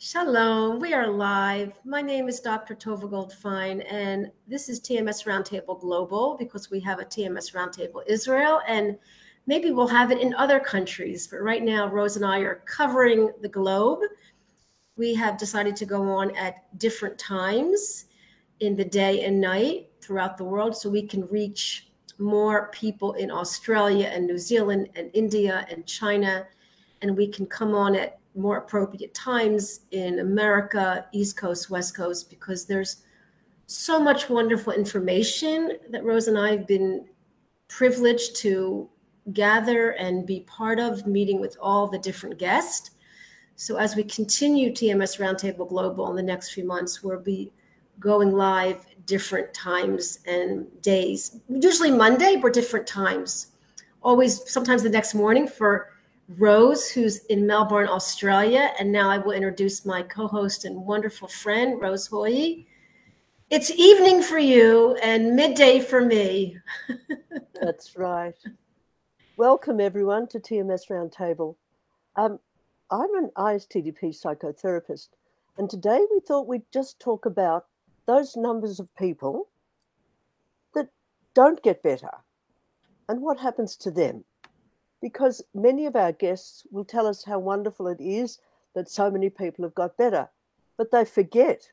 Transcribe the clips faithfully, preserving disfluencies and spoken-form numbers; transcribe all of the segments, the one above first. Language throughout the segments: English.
Shalom, we are live. My name is Doctor Tova Goldfine, and this is T M S Roundtable Global, because we have a T M S Roundtable Israel, and maybe we'll have it in other countries. But right now, Rose and I are covering the globe. We have decided to go on at different times in the day and night throughout the world, so we can reach more people in Australia and New Zealand and India and China, and we can come on at more appropriate times in America, East Coast, West Coast, because there's so much wonderful information that Rose and I have been privileged to gather and be part of, meeting with all the different guests. So as we continue T M S Roundtable Global in the next few months, we'll be going live different times and days, usually Monday, but different times. Always, sometimes the next morning for Rose, who's in Melbourne, Australia. And now I will introduce my co-host and wonderful friend, Rose Hoye. It's evening for you and midday for me. That's right. Welcome, everyone, to T M S Roundtable. Um, I'm an I S T D P psychotherapist, and today we thought we'd just talk about those numbers of people that don't get better and what happens to them. Because many of our guests will tell us how wonderful it is that so many people have got better, but they forget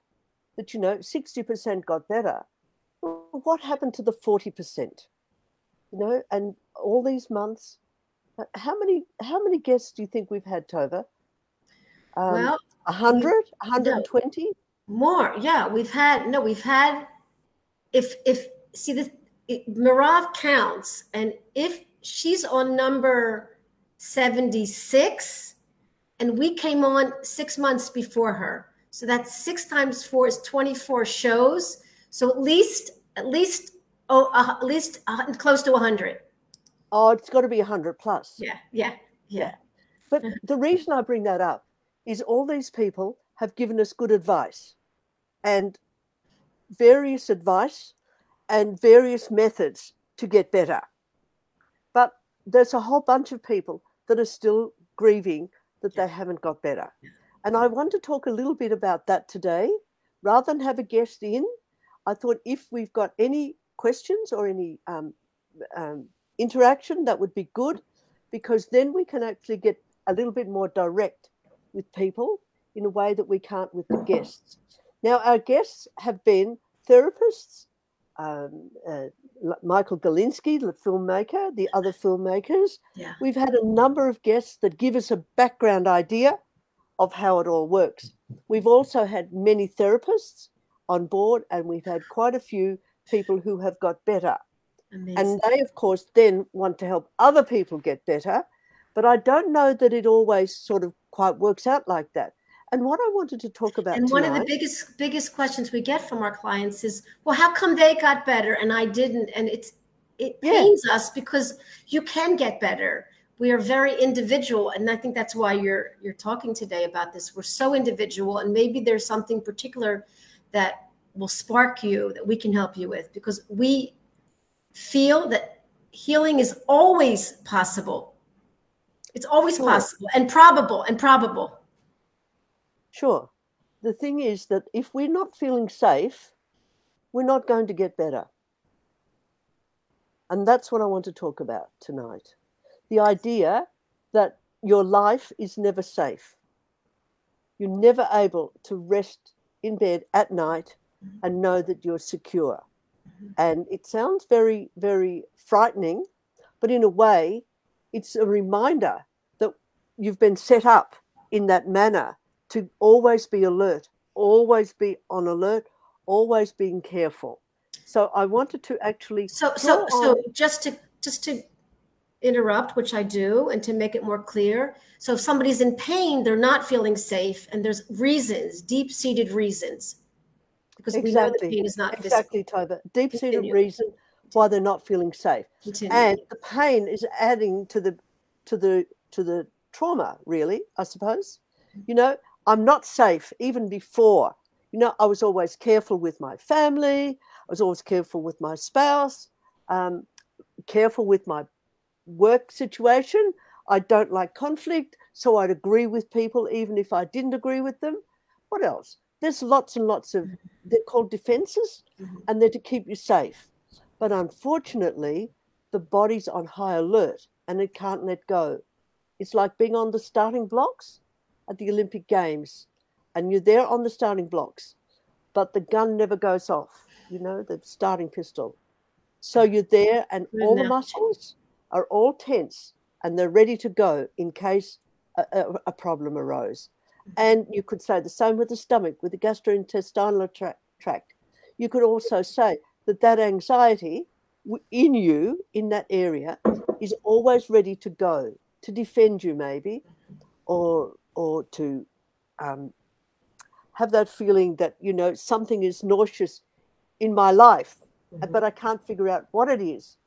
that, you know, sixty percent got better. Well, what happened to the forty percent? You know, and all these months, how many how many guests do you think we've had, Tova? Um, well, one hundred, one hundred twenty? More, yeah. We've had, no, we've had, if, if see, this, it, Mirav counts, and if she's on number seventy-six, and we came on six months before her. So that's six times four is twenty-four shows. So at least, at least, oh, uh, at least uh, close to one hundred. Oh, it's got to be one hundred plus. Yeah, yeah, yeah. yeah. But the reason I bring that up is all these people have given us good advice, and various advice and various methods to get better. But there's a whole bunch of people that are still grieving that they haven't got better. And I want to talk a little bit about that today. Rather than have a guest in, I thought if we've got any questions or any um, um, interaction, that would be good, because then we can actually get a little bit more direct with people in a way that we can't with the guests. Now, our guests have been therapists, Um, uh, Michael Galinsky, the filmmaker, the other filmmakers. Yeah. We've had a number of guests that give us a background idea of how it all works. We've also had many therapists on board, and we've had quite a few people who have got better. Amazing. And they, of course, then want to help other people get better. But I don't know that it always sort of quite works out like that. And what I wanted to talk about and tonight, one of the biggest biggest questions we get from our clients is, well, how come they got better and I didn't? And it's it pains yeah. us, because you can get better. We are very individual, and I think that's why you're you're talking today about this. We're so individual, and maybe there's something particular that will spark you that we can help you with, because we feel that healing is always possible. It's always sure. possible and probable and probable. Sure. The thing is that if we're not feeling safe, we're not going to get better. And that's what I want to talk about tonight. The idea that your life is never safe. You're never able to rest in bed at night and know that you're secure. And it sounds very, very frightening, but in a way, it's a reminder that you've been set up in that manner to always be alert, always be on alert, always being careful. So I wanted to actually... So so, so just to just to interrupt, which I do, and to make it more clear. So if somebody's in pain, they're not feeling safe, and there's reasons, deep-seated reasons. Because exactly. we know that pain is not exactly, physical. Exactly, Tova. Deep-seated Continue. reason why they're not feeling safe. Continue. And the pain is adding to the, to the, to the trauma, really, I suppose. You know, I'm not safe even before. You know, I was always careful with my family. I was always careful with my spouse, um, careful with my work situation. I don't like conflict, so I'd agree with people even if I didn't agree with them. what else? There's lots and lots of, they're called defenses, mm-hmm. and they're to keep you safe. But unfortunately, the body's on high alert and it can't let go. It's like being on the starting blocks at the Olympic Games, and you're there on the starting blocks, but the gun never goes off, you know, the starting pistol. So you're there and all the muscles are all tense and they're ready to go in case a, a, a problem arose. And you could say the same with the stomach, with the gastrointestinal tra- tract. You could also say that that anxiety in you, in that area, is always ready to go, to defend you maybe, or, or to um, have that feeling that, you know, something is nauseous in my life, mm-hmm. but I can't figure out what it is.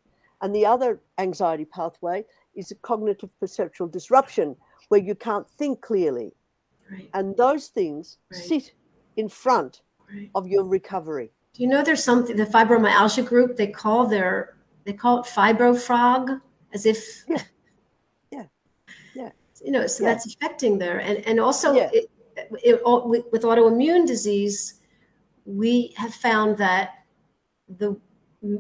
And the other anxiety pathway is a cognitive perceptual disruption, where you can't think clearly. Right. And those things right. sit in front right. of your recovery. Do you know there's something, the fibromyalgia group, they call their, they call it fibrofrog, as if, yeah, yeah, yeah. you know, so yeah. that's affecting there. And, and also yeah. it, it, it, with autoimmune disease, we have found that the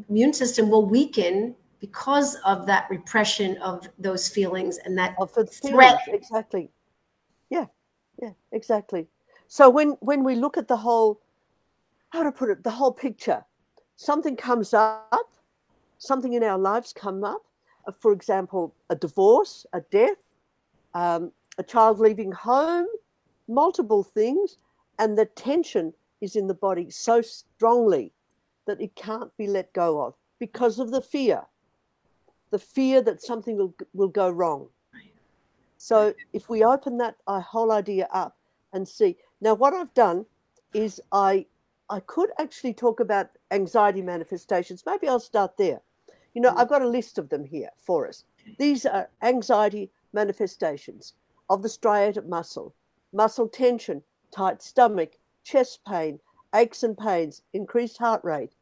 immune system will weaken because of that repression of those feelings and that of the threat. Feelings. Exactly. Yeah. Yeah, exactly. So when, when we look at the whole, how to put it, the whole picture, something comes up, something in our lives come up, uh, for example, a divorce, a death, um, a child leaving home, multiple things, and the tension is in the body so strongly that it can't be let go of because of the fear, the fear that something will, will go wrong. So if we open that whole idea up and see, now what I've done is I, I could actually talk about anxiety manifestations. Maybe I'll start there. You know, I've got a list of them here for us. These are anxiety manifestations of the striated muscle, muscle tension, tight stomach, chest pain, aches and pains, increased heart rate,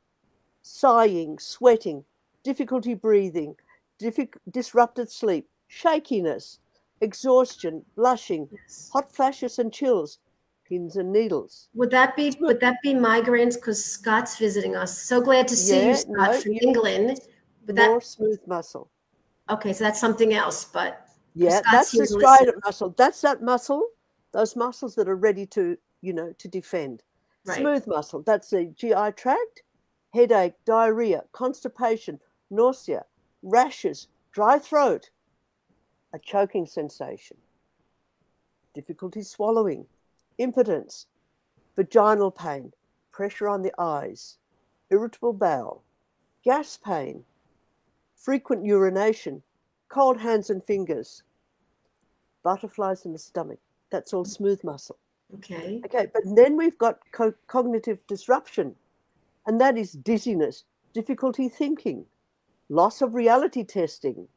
sighing, sweating, difficulty breathing, diffic- disrupted sleep, shakiness, exhaustion, blushing, yes. hot flashes and chills, pins and needles. Would that be would that be migraines? Because Scott's visiting us. So glad to see yeah, you, Scott, no, from England. Would more that... smooth muscle. Okay, so that's something else, but yeah, Scott's that's the striated muscle. That's that muscle, those muscles that are ready to, you know, to defend. Right. Smooth muscle. That's the G I tract, headache, diarrhea, constipation, nausea, rashes, dry throat. A choking sensation, difficulty swallowing, impotence, vaginal pain, pressure on the eyes, irritable bowel, gas pain, frequent urination, cold hands and fingers, butterflies in the stomach. That's all smooth muscle. Okay. Okay, but then we've got co- cognitive disruption, and that is dizziness, difficulty thinking, loss of reality testing,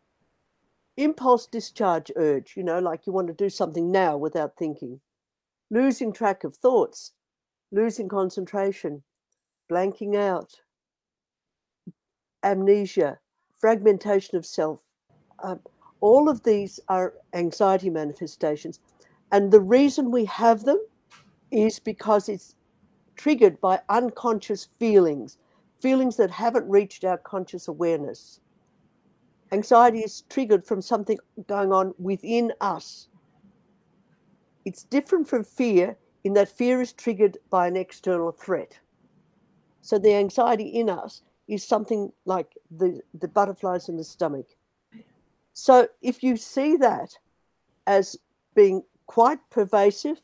impulse discharge urge, you know, like you want to do something now without thinking, losing track of thoughts, losing concentration, blanking out, amnesia, fragmentation of self. Um, all of these are anxiety manifestations. And the reason we have them is because it's triggered by unconscious feelings, feelings that haven't reached our conscious awareness. Anxiety is triggered from something going on within us. It's different from fear in that fear is triggered by an external threat. So the anxiety in us is something like the, the butterflies in the stomach. So if you see that as being quite pervasive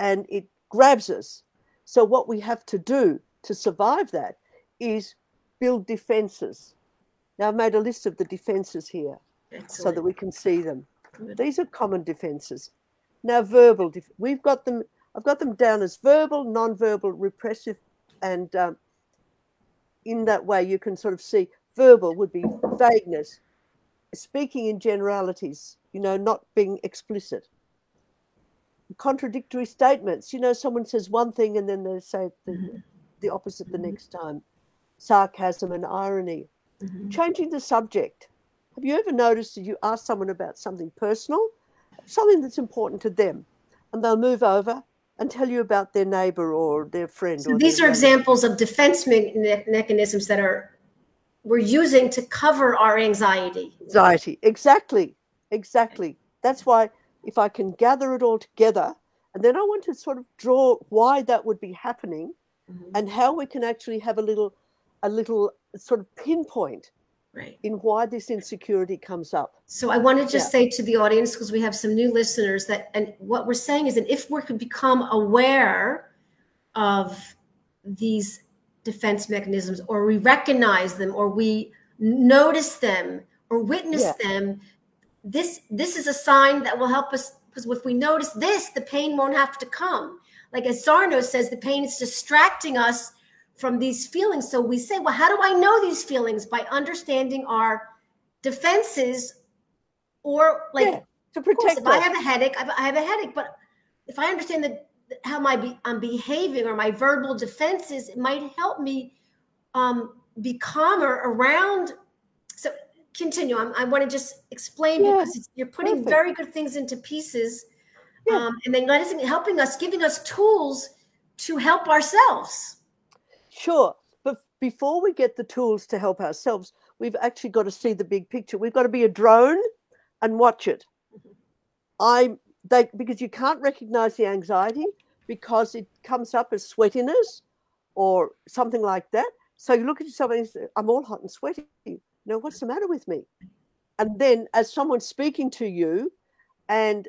and it grabs us, so what we have to do to survive that is build defenses. Now, I've made a list of the defences here Excellent. So that we can see them. Good. These are common defences. Now, verbal, def- we've got them, I've got them down as verbal, non-verbal, repressive, and um, in that way you can sort of see verbal would be vagueness, speaking in generalities, you know, not being explicit. Contradictory statements, you know, someone says one thing and then they say mm-hmm. the, the opposite mm-hmm. the next time. Sarcasm and irony. Mm-hmm. Changing the subject. Have you ever noticed that you ask someone about something personal, something that's important to them, and they'll move over and tell you about their neighbor or their friend. So or these are neighbor. examples of defense me me mechanisms that are we're using to cover our anxiety. Anxiety, exactly, exactly. That's why if I can gather it all together, and then I want to sort of draw why that would be happening, mm-hmm. and how we can actually have a little, a little sort of pinpoint right. in why this insecurity comes up. So I want to just yeah. say to the audience, because we have some new listeners, that and what we're saying is that if we could become aware of these defense mechanisms, or we recognize them, or we notice them, or witness yeah. them, this this is a sign that will help us, because if we notice this, the pain won't have to come. Like as Sarno says, the pain is distracting us from these feelings. So we say, well, how do I know these feelings? By understanding our defenses, or like yeah, to protect. Of course, if I have a headache, I have a headache, but if I understand the how my be, I'm behaving or my verbal defenses, it might help me um, be calmer around. So continue. I'm, I want to just explain yeah, because it's, you're putting perfect. very good things into pieces, yeah. um, and then letting, helping us, giving us tools to help ourselves. Sure, but before we get the tools to help ourselves, we've actually got to see the big picture. We've got to be a drone and watch it. Mm-hmm. I'm. They, because you can't recognize the anxiety because it comes up as sweatiness or something like that. So you look at yourself and say, I'm all hot and sweaty. You know, what's the matter with me? And then as someone's speaking to you and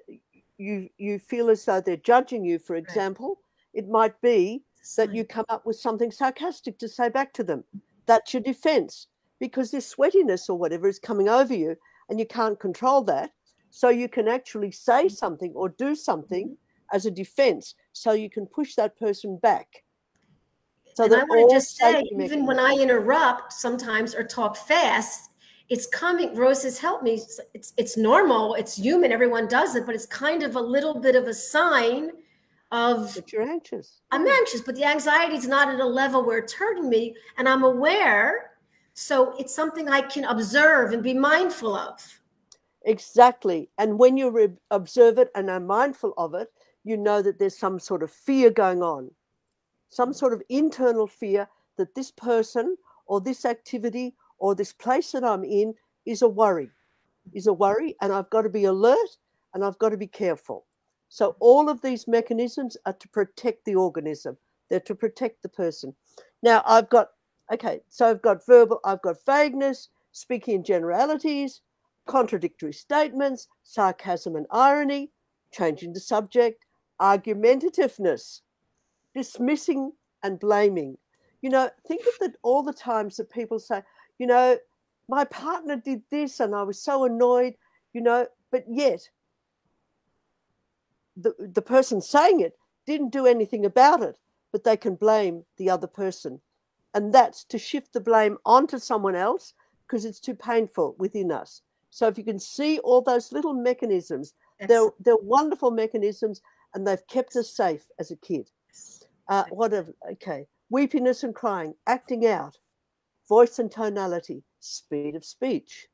you, you feel as though they're judging you, for example, right. it might be that you come up with something sarcastic to say back to them. That's your defense, because this sweatiness or whatever is coming over you and you can't control that. So you can actually say something or do something as a defense, so you can push that person back. So and I want to just say, even when I interrupt sometimes or talk fast, it's coming. Rose has helped me. It's, it's normal. It's human. Everyone does it, but it's kind of a little bit of a sign of that you're anxious. I'm anxious, but the anxiety is not at a level where it's hurting me, and I'm aware. So it's something I can observe and be mindful of. Exactly. And when you observe it and are mindful of it, you know that there's some sort of fear going on, some sort of internal fear that this person or this activity or this place that I'm in is a worry, is a worry, and I've got to be alert and I've got to be careful. So all of these mechanisms are to protect the organism. They're to protect the person. Now I've got, okay, so I've got verbal, I've got vagueness, speaking in generalities, contradictory statements, sarcasm and irony, changing the subject, argumentativeness, dismissing and blaming. You know, think of the, all the times that people say, you know, my partner did this and I was so annoyed, you know, but yet the, the person saying it didn't do anything about it, but they can blame the other person. And that's to shift the blame onto someone else because it's too painful within us. So if you can see all those little mechanisms, they're, they're wonderful mechanisms, and they've kept us safe as a kid. Uh, whatever, okay. Weepiness and crying, acting out, voice and tonality, speed of speech,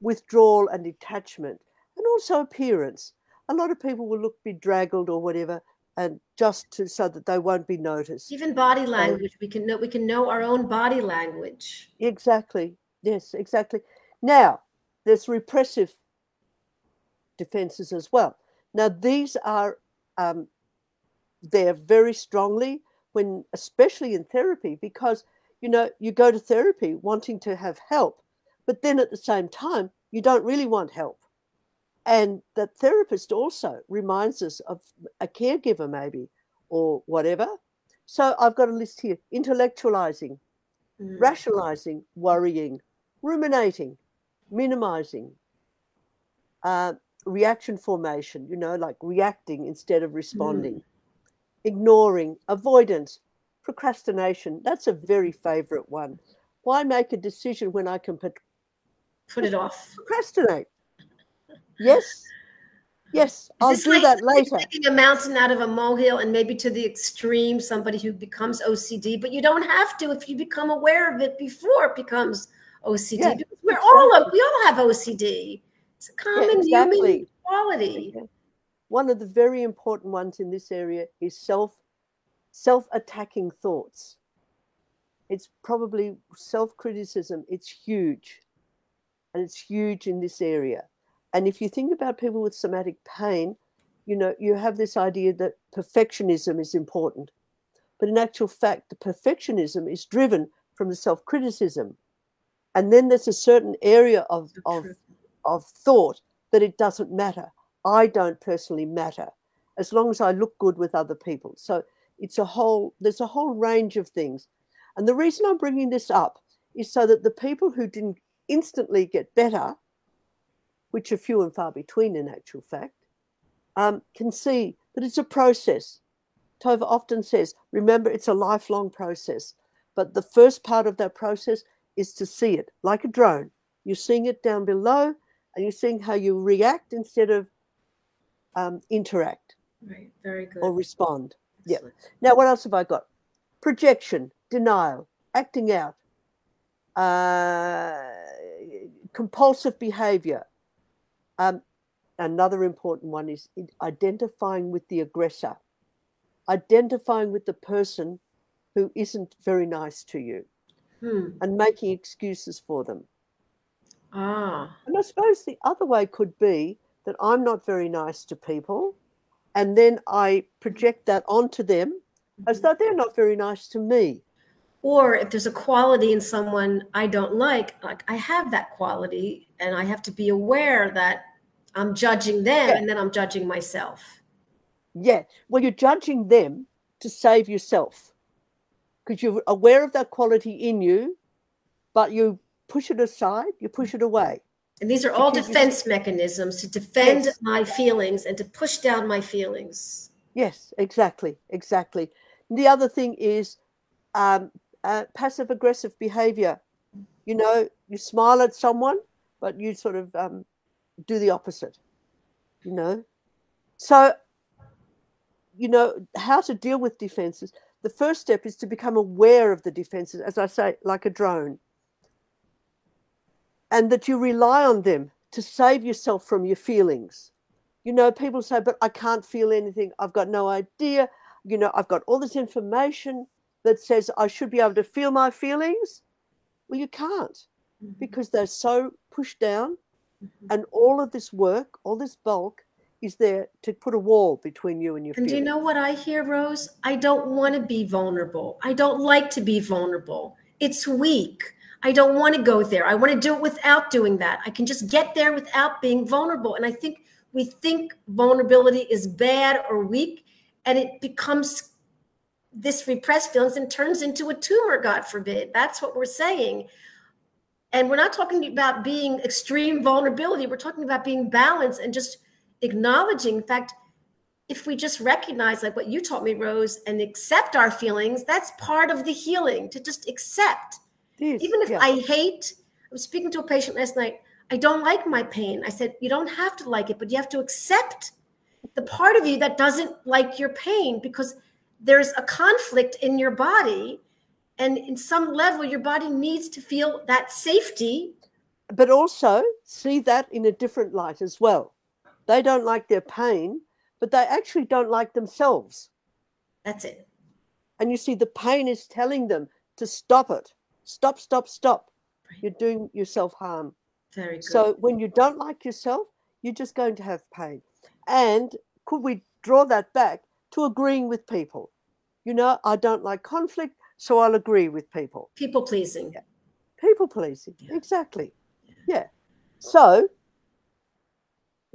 withdrawal and detachment, and also appearance. A lot of people will look bedraggled or whatever, and just to, so that they won't be noticed. Even body language, um, we can know, we can know our own body language. Exactly. Yes, exactly. Now, there's repressive defenses as well. Now, these are um, there very strongly when, especially in therapy, because, you know, you go to therapy wanting to have help, but then at the same time, you don't really want help. And that therapist also reminds us of a caregiver maybe or whatever. So I've got a list here: intellectualizing, mm. rationalizing, worrying, ruminating, minimizing, uh, reaction formation, you know, like reacting instead of responding, mm. ignoring, avoidance, procrastination. That's a very favorite one. Why make a decision when I can put it off? Procrastinate. Yes. Yes. I'll do that later. Making a mountain out of a molehill, and maybe to the extreme, somebody who becomes O C D, but you don't have to if you become aware of it before it becomes O C D. Yeah, because we're exactly. all we all have O C D. It's a common yeah, exactly. human quality. One of the very important ones in this area is self, self-attacking thoughts. It's probably self-criticism. It's huge. And it's huge in this area. And if you think about people with somatic pain, you know, you have this idea that perfectionism is important. But in actual fact, the perfectionism is driven from the self-criticism. And then there's a certain area of, of, of thought that it doesn't matter. I don't personally matter as long as I look good with other people. So it's a whole, there's a whole range of things. And the reason I'm bringing this up is so that the people who didn't instantly get better, which are few and far between in actual fact, um, can see that it's a process. Tova often says, remember, it's a lifelong process. But the first part of that process is to see it like a drone. You're seeing it down below and you're seeing how you react instead of um, interact. Right, very good. Or respond. Yeah. Now, what else have I got? Projection, denial, acting out, uh, compulsive behavior. Um, another important one is identifying with the aggressor, identifying with the person who isn't very nice to you. Hmm. And making excuses for them. Ah. And I suppose the other way could be that I'm not very nice to people and then I project that onto them mm-hmm. as though they're not very nice to me. Or if there's a quality in someone I don't like, like I have that quality and I have to be aware that I'm judging them yeah. and then I'm judging myself. Yeah. Well, you're judging them to save yourself. Because you're aware of that quality in you, but you push it aside, you push it away. And these are all defense mechanisms to defend yes. my feelings and to push down my feelings. Yes, exactly, exactly. And the other thing is um, uh, passive-aggressive behavior. You know, you smile at someone, but you sort of um, do the opposite, you know. So, you know, how to deal with defenses. The first step is to become aware of the defenses, as I say, like a drone, and that you rely on them to save yourself from your feelings. You know, people say, but I can't feel anything. I've got no idea. You know, I've got all this information that says I should be able to feel my feelings. Well, you can't mm-hmm. because they're so pushed down mm-hmm. and all of this work, all this bulk, is there to put a wall between you and your feelings. And do you know what I hear, Rose? I don't want to be vulnerable. I don't like to be vulnerable. It's weak. I don't want to go there. I want to do it without doing that. I can just get there without being vulnerable. And I think we think vulnerability is bad or weak, and it becomes this repressed feelings and turns into a tumor, God forbid. That's what we're saying. And we're not talking about being extreme vulnerability. We're talking about being balanced and just acknowledging. In fact, if we just recognize, like what you taught me, Rose, and accept our feelings, that's part of the healing, to just accept. Jeez, even if yeah. I hate, I was speaking to a patient last night, I don't like my pain. I said, you don't have to like it, but you have to accept the part of you that doesn't like your pain, because there's a conflict in your body. And in some level, your body needs to feel that safety. But also see that in a different light as well. They don't like their pain, but they actually don't like themselves. That's it. And you see, the pain is telling them to stop it. Stop, stop, stop. Right. You're doing yourself harm. Very good. So when you don't like yourself, you're just going to have pain. And could we draw that back to agreeing with people? You know, I don't like conflict, so I'll agree with people. People pleasing. Yeah. People pleasing, yeah. Exactly. Yeah. yeah. So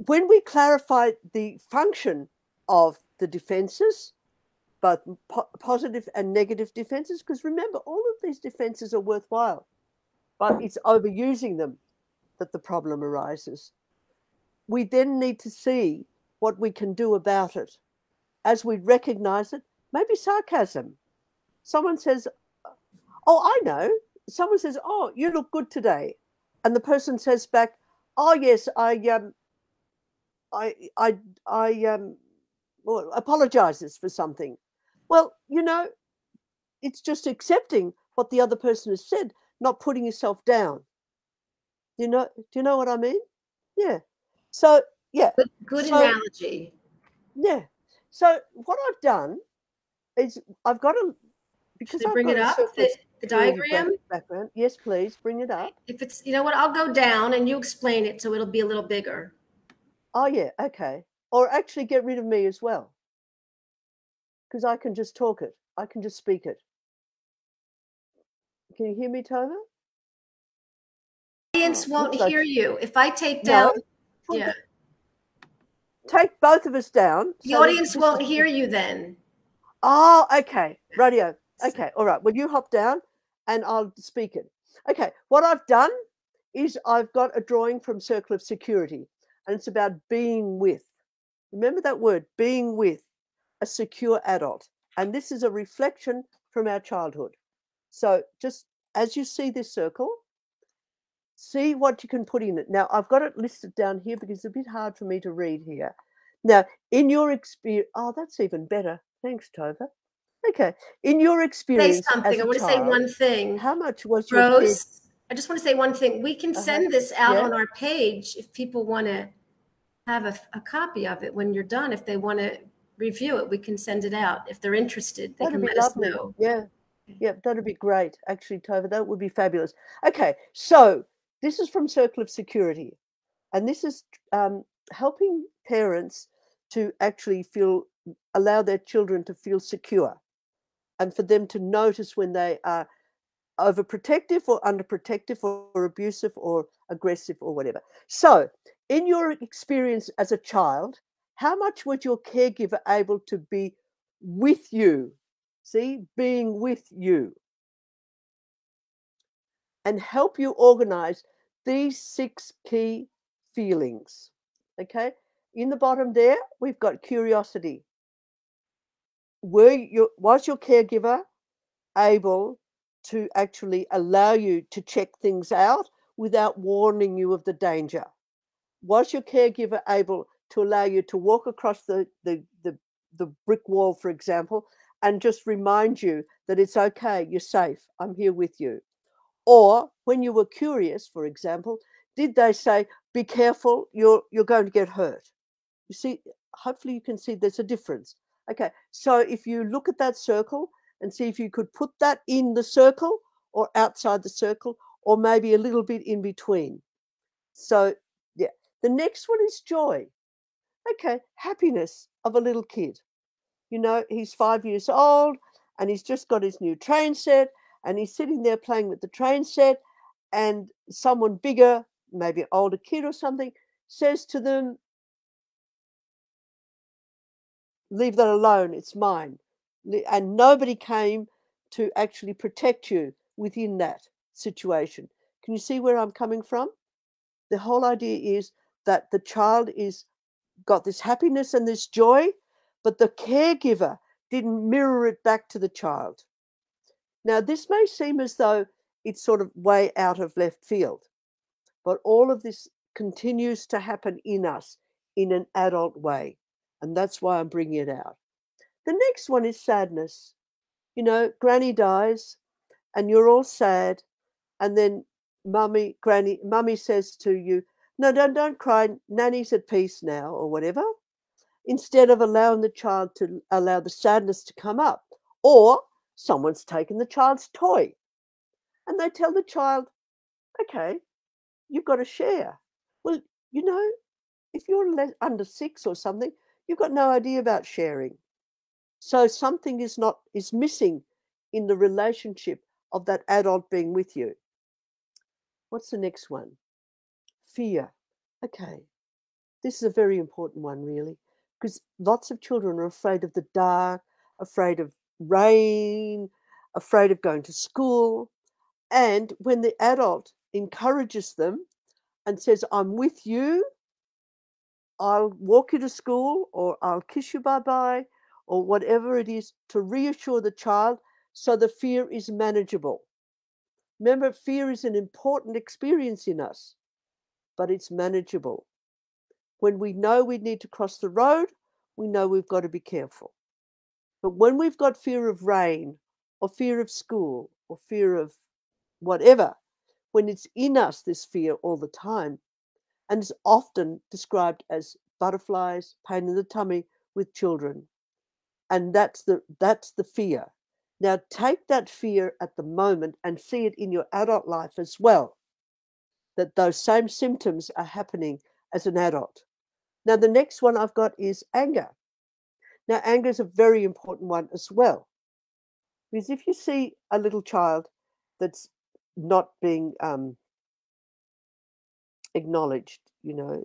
when we clarify the function of the defenses, both po positive and negative defenses, because remember, all of these defenses are worthwhile, but it's overusing them that the problem arises. We then need to see what we can do about it. As we recognize it, maybe sarcasm. Someone says, oh, I know. Someone says, oh, you look good today. And the person says back, oh, yes, I... Um, I, I, I um, well, apologizes for something. Well, you know, it's just accepting what the other person has said, not putting yourself down. You know, do you know what I mean? Yeah. So, yeah. But good so, analogy. Yeah. So what I've done is I've got a because I bring it up the, the diagram background. Yes, please bring it up. If it's you know what, I'll go down and you explain it so it'll be a little bigger. Oh yeah, okay. Or actually get rid of me as well. Because I can just talk it. I can just speak it. Can you hear me, Tova? Audience oh, won't hear like... you. If I take down no. yeah. Take both of us down. The so audience won't hear you then. Oh, okay. Radio. Okay. All right. Well, you hop down and I'll speak it. Okay. What I've done is I've got a drawing from Circle of Security, and it's about being with. Remember that word, being with a secure adult. And this is a reflection from our childhood. So just as you see this circle, see what you can put in it. Now, I've got it listed down here because it's a bit hard for me to read here. Now, in your experience, oh, that's even better. Thanks, Tova. Okay. In your experience, say something. As a I want child, to say one thing. How much was your Rose? I just want to say one thing. We can uh-huh. send this out yeah. on our page if people want to have a, a copy of it when you're done. If they want to review it, we can send it out. If they're interested, they that'd can let lovely. Us know. Yeah. Yeah, that'd be great. Actually, Tova, that would be fabulous. Okay. So, this is from Circle of Security, and this is um, helping parents to actually feel, allow their children to feel secure, and for them to notice when they are overprotective or underprotective or abusive or aggressive or whatever. So in your experience as a child, how much was your caregiver able to be with you? See, being with you. And help you organize these six key feelings, okay? In the bottom there, we've got curiosity. Were you, was your caregiver able to actually allow you to check things out without warning you of the danger? Was your caregiver able to allow you to walk across the, the, the, the brick wall, for example, and just remind you that it's okay, you're safe, I'm here with you? Or when you were curious, for example, did they say, be careful, you're, you're going to get hurt? You see, hopefully you can see there's a difference. Okay, so if you look at that circle and see if you could put that in the circle or outside the circle or maybe a little bit in between. So, yeah. The next one is joy. Okay, happiness of a little kid. You know, he's five years old and he's just got his new train set. And he's sitting there playing with the train set, and someone bigger, maybe an older kid or something, says to them, leave that alone, it's mine. And nobody came to actually protect you within that situation. Can you see where I'm coming from? The whole idea is that the child is got this happiness and this joy, but the caregiver didn't mirror it back to the child. Now, this may seem as though it's sort of way out of left field, but all of this continues to happen in us in an adult way, and that's why I'm bringing it out. The next one is sadness. You know, granny dies, and you're all sad, and then mummy, granny, mummy says to you, no, don't, don't cry, nanny's at peace now, or whatever, instead of allowing the child to allow the sadness to come up, or someone's taken the child's toy. And they tell the child, okay, you've got to share. Well, you know, if you're under six or something, you've got no idea about sharing. So something is not is missing in the relationship of that adult being with you. What's the next one? Fear. Okay. This is a very important one, really, because lots of children are afraid of the dark, afraid of rain, afraid of going to school. And when the adult encourages them and says, I'm with you, I'll walk you to school, or I'll kiss you bye-bye, or whatever it is to reassure the child so the fear is manageable. Remember, fear is an important experience in us, but it's manageable. When we know we need to cross the road, we know we've got to be careful. But when we've got fear of rain or fear of school or fear of whatever, when it's in us, this fear all the time, and it's often described as butterflies, pain in the tummy, with children. And that's the, that's the fear. Now take that fear at the moment and see it in your adult life as well, that those same symptoms are happening as an adult. Now, the next one I've got is anger. Now, anger is a very important one as well, because if you see a little child that's not being um, acknowledged, you know,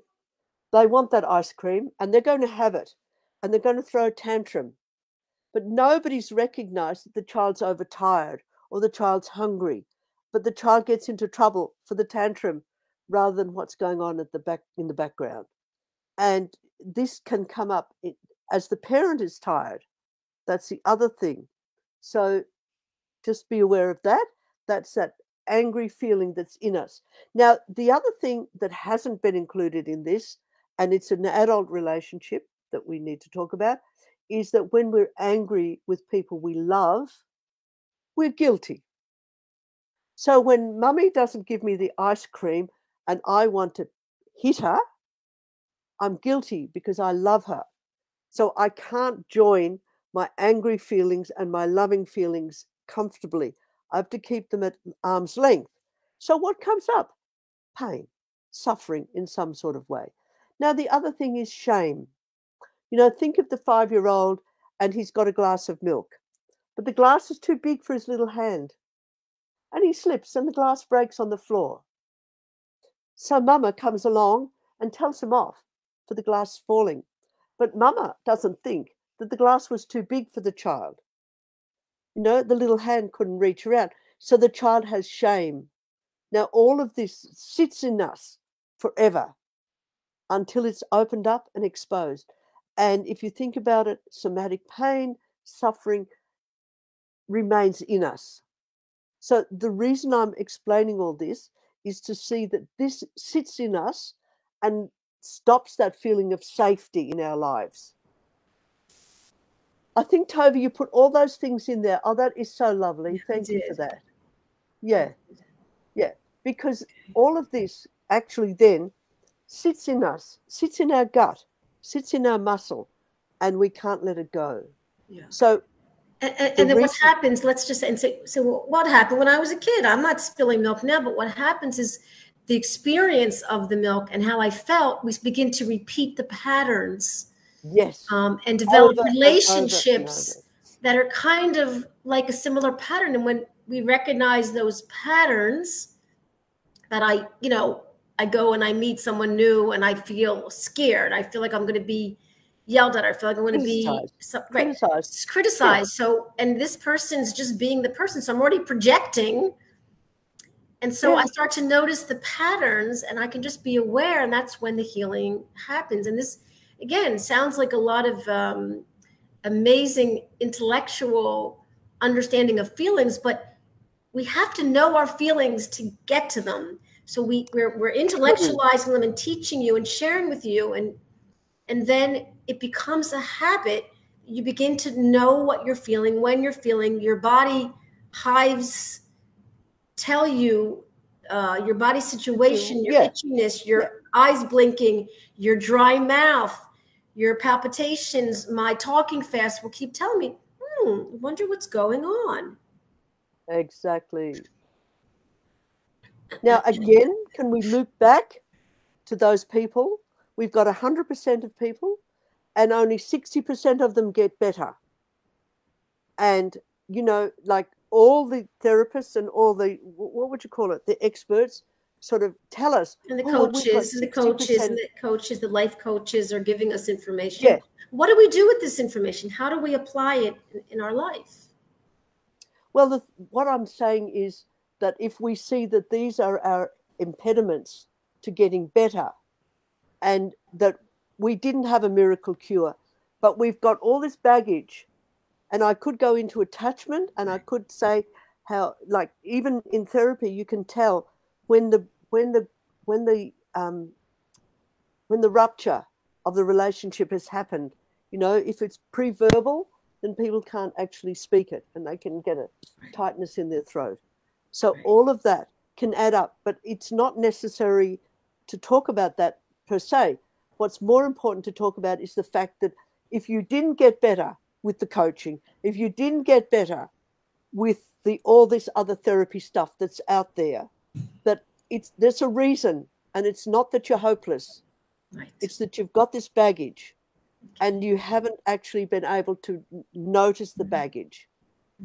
they want that ice cream and they're going to have it and they're going to throw a tantrum. But nobody's recognised that the child's overtired or the child's hungry, but the child gets into trouble for the tantrum rather than what's going on at the back in the background. And this can come up as the parent is tired. That's the other thing. So just be aware of that. That's that angry feeling that's in us. Now, the other thing that hasn't been included in this, and it's an adult relationship that we need to talk about, is that when we're angry with people we love, we're guilty. So when mummy doesn't give me the ice cream and I want to hit her, I'm guilty because I love her. So I can't join my angry feelings and my loving feelings comfortably. I have to keep them at arm's length. So what comes up? Pain, suffering in some sort of way. Now, the other thing is shame. You know, think of the five-year-old and he's got a glass of milk, but the glass is too big for his little hand and he slips and the glass breaks on the floor. So mama comes along and tells him off for the glass falling. But mama doesn't think that the glass was too big for the child. You know, the little hand couldn't reach around. So the child has shame. Now, all of this sits in us forever until it's opened up and exposed. And if you think about it, somatic pain, suffering remains in us. So the reason I'm explaining all this is to see that this sits in us and stops that feeling of safety in our lives. I think, Tova, you put all those things in there. Oh, that is so lovely. Thank you for that. Yeah, yeah, because all of this actually then sits in us, sits in our gut, sits in our muscle, and we can't let it go. Yeah. So, and, and, the and then what happens? Let's just and say, so what happened when I was a kid? I'm not spilling milk now, but what happens is the experience of the milk and how I felt, we begin to repeat the patterns. Yes. Um, and develop over, relationships over, over. that are kind of like a similar pattern. And when we recognize those patterns, that I, you know, I go and I meet someone new and I feel scared. I feel like I'm going to be yelled at. I feel like I'm going to be so, right, criticized. criticized. Yeah. So, and this person's just being the person. So I'm already projecting. And so yeah. I start to notice the patterns and I can just be aware. And that's when the healing happens. And this, again, sounds like a lot of um, amazing intellectual understanding of feelings, but we have to know our feelings to get to them. So we, we're, we're intellectualizing them and teaching you and sharing with you. And, and then it becomes a habit. You begin to know what you're feeling, when you're feeling. Your body hives tell you uh, your body situation, your yeah. itchiness, your... Yeah. eyes blinking, your dry mouth, your palpitations, my talking fast will keep telling me, hmm, I wonder what's going on. Exactly. Now, again, can we loop back to those people? We've got one hundred percent of people and only sixty percent of them get better. And, you know, like all the therapists and all the, what would you call it, the experts, sort of tell us. And the coaches, and the coaches, and the coaches, the life coaches are giving us information. Yeah. What do we do with this information? How do we apply it in, in our life? Well, the, what I'm saying is that if we see that these are our impediments to getting better and that we didn't have a miracle cure, but we've got all this baggage, and I could go into attachment and I could say how, like, even in therapy, you can tell when the when the when the um, when the rupture of the relationship has happened. You know, if it's pre-verbal, then people can't actually speak it, and they can get a tightness in their throat. So all of that can add up, but it's not necessary to talk about that per se. What's more important to talk about is the fact that if you didn't get better with the coaching, if you didn't get better with the all this other therapy stuff that's out there, that it's there's a reason, and it's not that you're hopeless. Right. It's that you've got this baggage and you haven't actually been able to notice the baggage.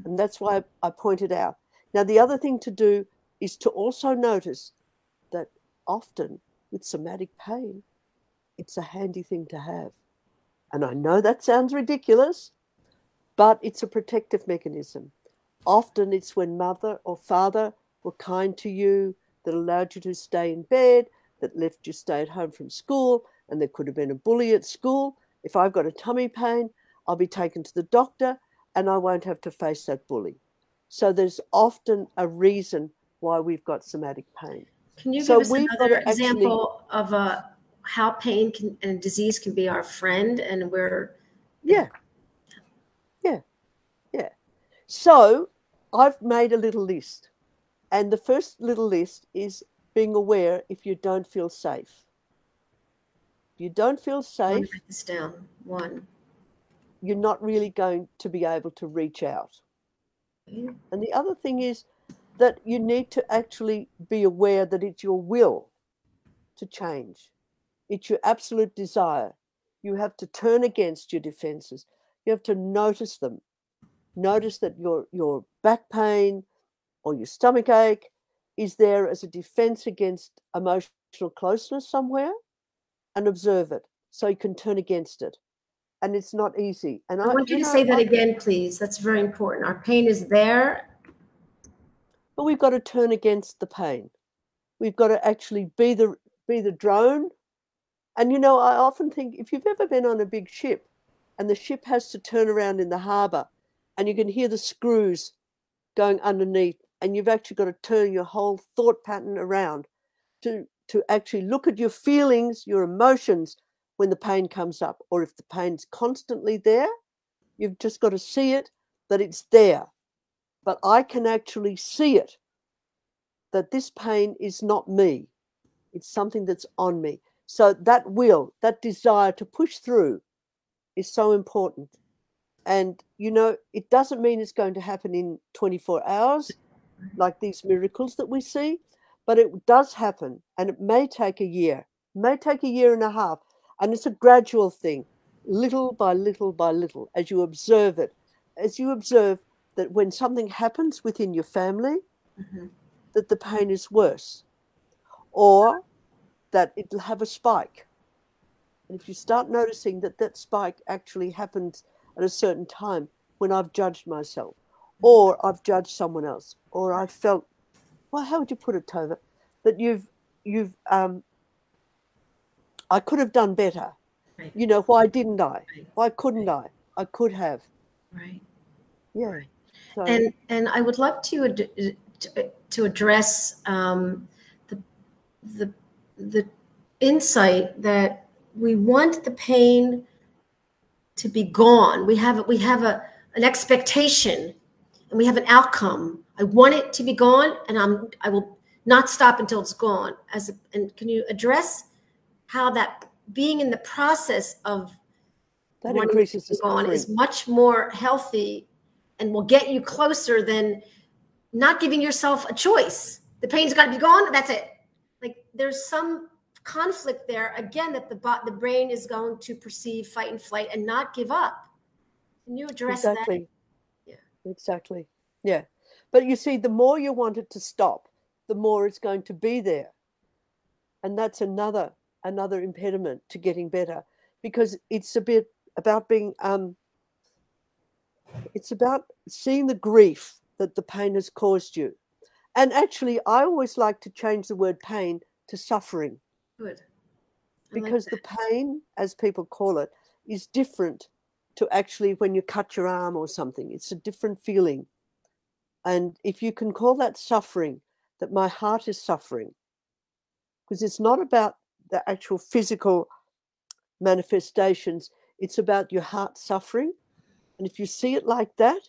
And that's why I, I pointed out. Now, the other thing to do is to also notice that often with somatic pain, it's a handy thing to have. And I know that sounds ridiculous, but it's a protective mechanism. Often it's when mother or father were kind to you, that allowed you to stay in bed, that left you stay at home from school, and there could have been a bully at school. If I've got a tummy pain, I'll be taken to the doctor and I won't have to face that bully. So there's often a reason why we've got somatic pain. Can you so give us another example of uh, how pain can, and disease can be our friend and we're... Yeah, yeah, yeah. So I've made a little list. And the first little list is being aware if you don't feel safe. If you don't feel safe, I'll write this down. One. You're not really going to be able to reach out. Yeah. And the other thing is that you need to actually be aware that it's your will to change. It's your absolute desire. You have to turn against your defenses. You have to notice them. Notice that your, your back pain or your stomach ache is there as a defense against emotional closeness somewhere, and observe it so you can turn against it. And it's not easy. And I, I want you, you to know, say that I, again, please. That's very important. Our pain is there. But we've got to turn against the pain. We've got to actually be the, be the drone. And, you know, I often think if you've ever been on a big ship and the ship has to turn around in the harbor and you can hear the screws going underneath, and you've actually got to turn your whole thought pattern around to, to actually look at your feelings, your emotions when the pain comes up, or if the pain's constantly there, you've just got to see it, that it's there. But I can actually see it, that this pain is not me. It's something that's on me. So that will, that desire to push through is so important. And, you know, it doesn't mean it's going to happen in twenty-four hours, like these miracles that we see, but it does happen, and it may take a year, may take a year and a half, and it's a gradual thing, little by little by little, as you observe it, as you observe that when something happens within your family, mm-hmm. that the pain is worse, or that it'll have a spike. And if you start noticing that that spike actually happens at a certain time when I've judged myself, or I've judged someone else, or I've felt, well, how would you put it, Tova, that you've, you've, um, I could have done better. Right. You know, why didn't I? Right. Why couldn't I? I could have. Right. Yeah. Right. So, and and I would love to ad to address um, the the the insight that we want the pain to be gone. We have we have a an expectation, and we have an outcome. I want it to be gone, and I'm I will not stop until it's gone. As a, and can you address how that being in the process of that increases to be gone is much more healthy, and will get you closer than not giving yourself a choice. The pain's got to be gone. That's it. Like there's some conflict there again that the bot the brain is going to perceive fight and flight and not give up. Can you address exactly. that? Yeah, exactly. Yeah, but you see, the more you want it to stop, the more it's going to be there, and that's another another impediment to getting better, because it's a bit about being um. It's about seeing the grief that the pain has caused you, and actually, I always like to change the word pain to suffering. Good. Because like the pain, as people call it, is different to actually when you cut your arm or something. It's a different feeling. And if you can call that suffering, that my heart is suffering, because it's not about the actual physical manifestations, it's about your heart suffering. And if you see it like that,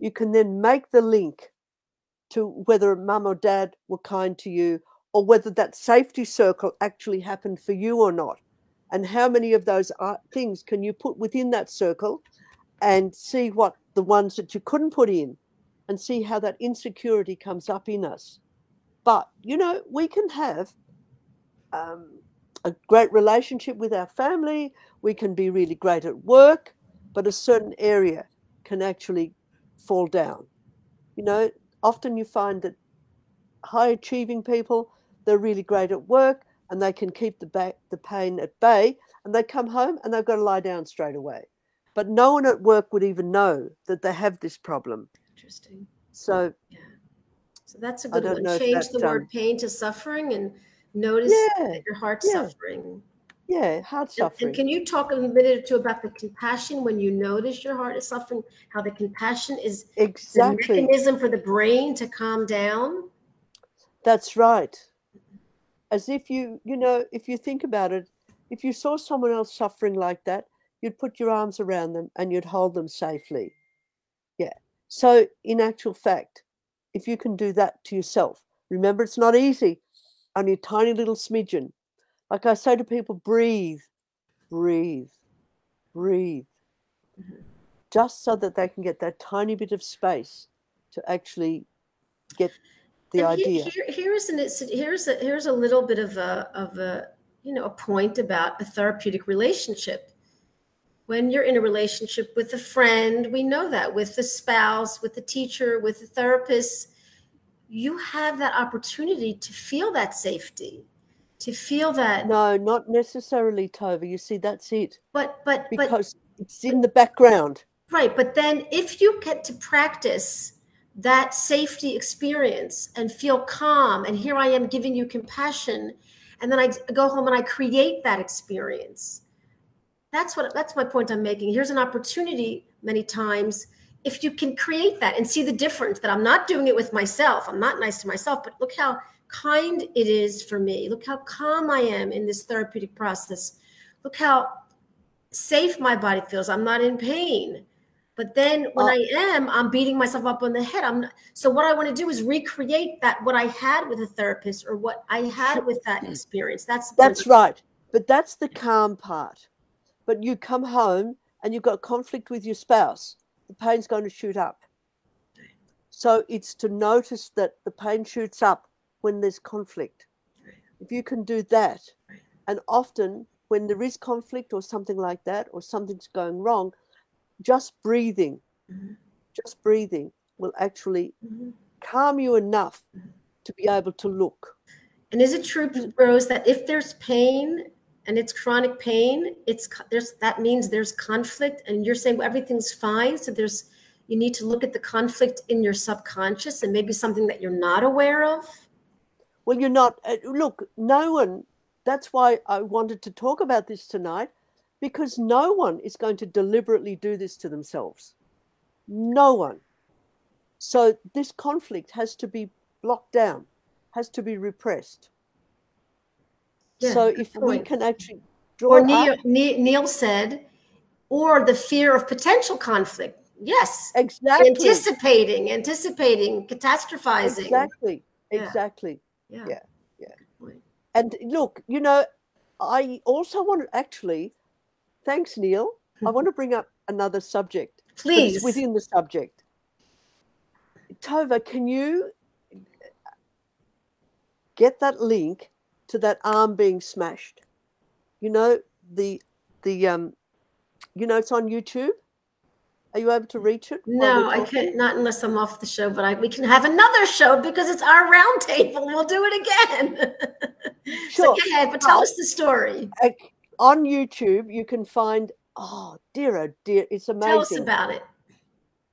you can then make the link to whether mum or dad were kind to you, or whether that safety circle actually happened for you or not. and how many of those things can you put within that circle, and see what the ones that you couldn't put in, and see how that insecurity comes up in us. But, you know, we can have um, a great relationship with our family. We can be really great at work, but a certain area can actually fall down. You know, often you find that high-achieving people, they're really great at work and they can keep the, back, the pain at bay, and they come home and they've got to lie down straight away. But no one at work would even know that they have this problem. Interesting. So, yeah. So that's a good one. Change the word pain to suffering, and notice yeah, that your heart's yeah. suffering. Yeah, heart suffering. And can you talk a minute or two about the compassion when you notice your heart is suffering, how the compassion is exactly the mechanism for the brain to calm down? That's right. As if you, you know, if you think about it, if you saw someone else suffering like that, you'd put your arms around them and you'd hold them safely. Yeah. So in actual fact, if you can do that to yourself, remember it's not easy, only a tiny little smidgen. Like I say to people, breathe, breathe, breathe, mm-hmm. just so that they can get that tiny bit of space to actually get the and idea. Here, here's an, here's a, here's a little bit of a, of a, you know, a point about a therapeutic relationship. When you're in a relationship with a friend, we know that, with the spouse, with the teacher, with the therapist, you have that opportunity to feel that safety, to feel that. No, not necessarily, Tova. You see, that's it. But but because but, it's in the background. Right. But then if you get to practice that safety experience and feel calm, and here I am giving you compassion, and then I go home and I create that experience. That's what, that's my point I'm making. Here's an opportunity many times, if you can create that and see the difference, that I'm not doing it with myself. I'm not nice to myself, but look how kind it is for me. Look how calm I am in this therapeutic process. Look how safe my body feels. I'm not in pain. But then when oh. I am, I'm beating myself up on the head. I'm not, so what I want to do is recreate that, what I had with a therapist, or what I had with that experience. That's, that's right. But that's the calm part. But you come home and you've got conflict with your spouse, the pain's going to shoot up. So it's to notice that the pain shoots up when there's conflict. If you can do that, and often when there is conflict or something like that, or something's going wrong, just breathing, mm-hmm. just breathing will actually mm-hmm. calm you enough to be able to look. And is it true, Rose, that if there's pain, and it's chronic pain, it's there's that means there's conflict, and you're saying, well, everything's fine, so there's you need to look at the conflict in your subconscious, and maybe something that you're not aware of? Well, you're not uh, look, no one, that's why I wanted to talk about this tonight, because no one is going to deliberately do this to themselves. No one. So this conflict has to be blocked down, has to be repressed. Yeah, so if we can actually draw or Neil, up, Neil said, or the fear of potential conflict. Yes, exactly. Anticipating, anticipating, catastrophizing. Exactly, yeah. exactly. Yeah, yeah. yeah. And look, you know, I also want to actually, thanks, Neil. I want to bring up another subject. Please. Within the subject. Tova, can you get that link to that arm being smashed? You know, the, the um, you know, it's on YouTube. Are you able to reach it? No, I can't, not unless I'm off the show, but I, we can have another show because it's our roundtable. We'll do it again. Sure. So go ahead, but tell us the story. On YouTube, you can find, oh, dear, oh, dear, it's amazing. Tell us about it.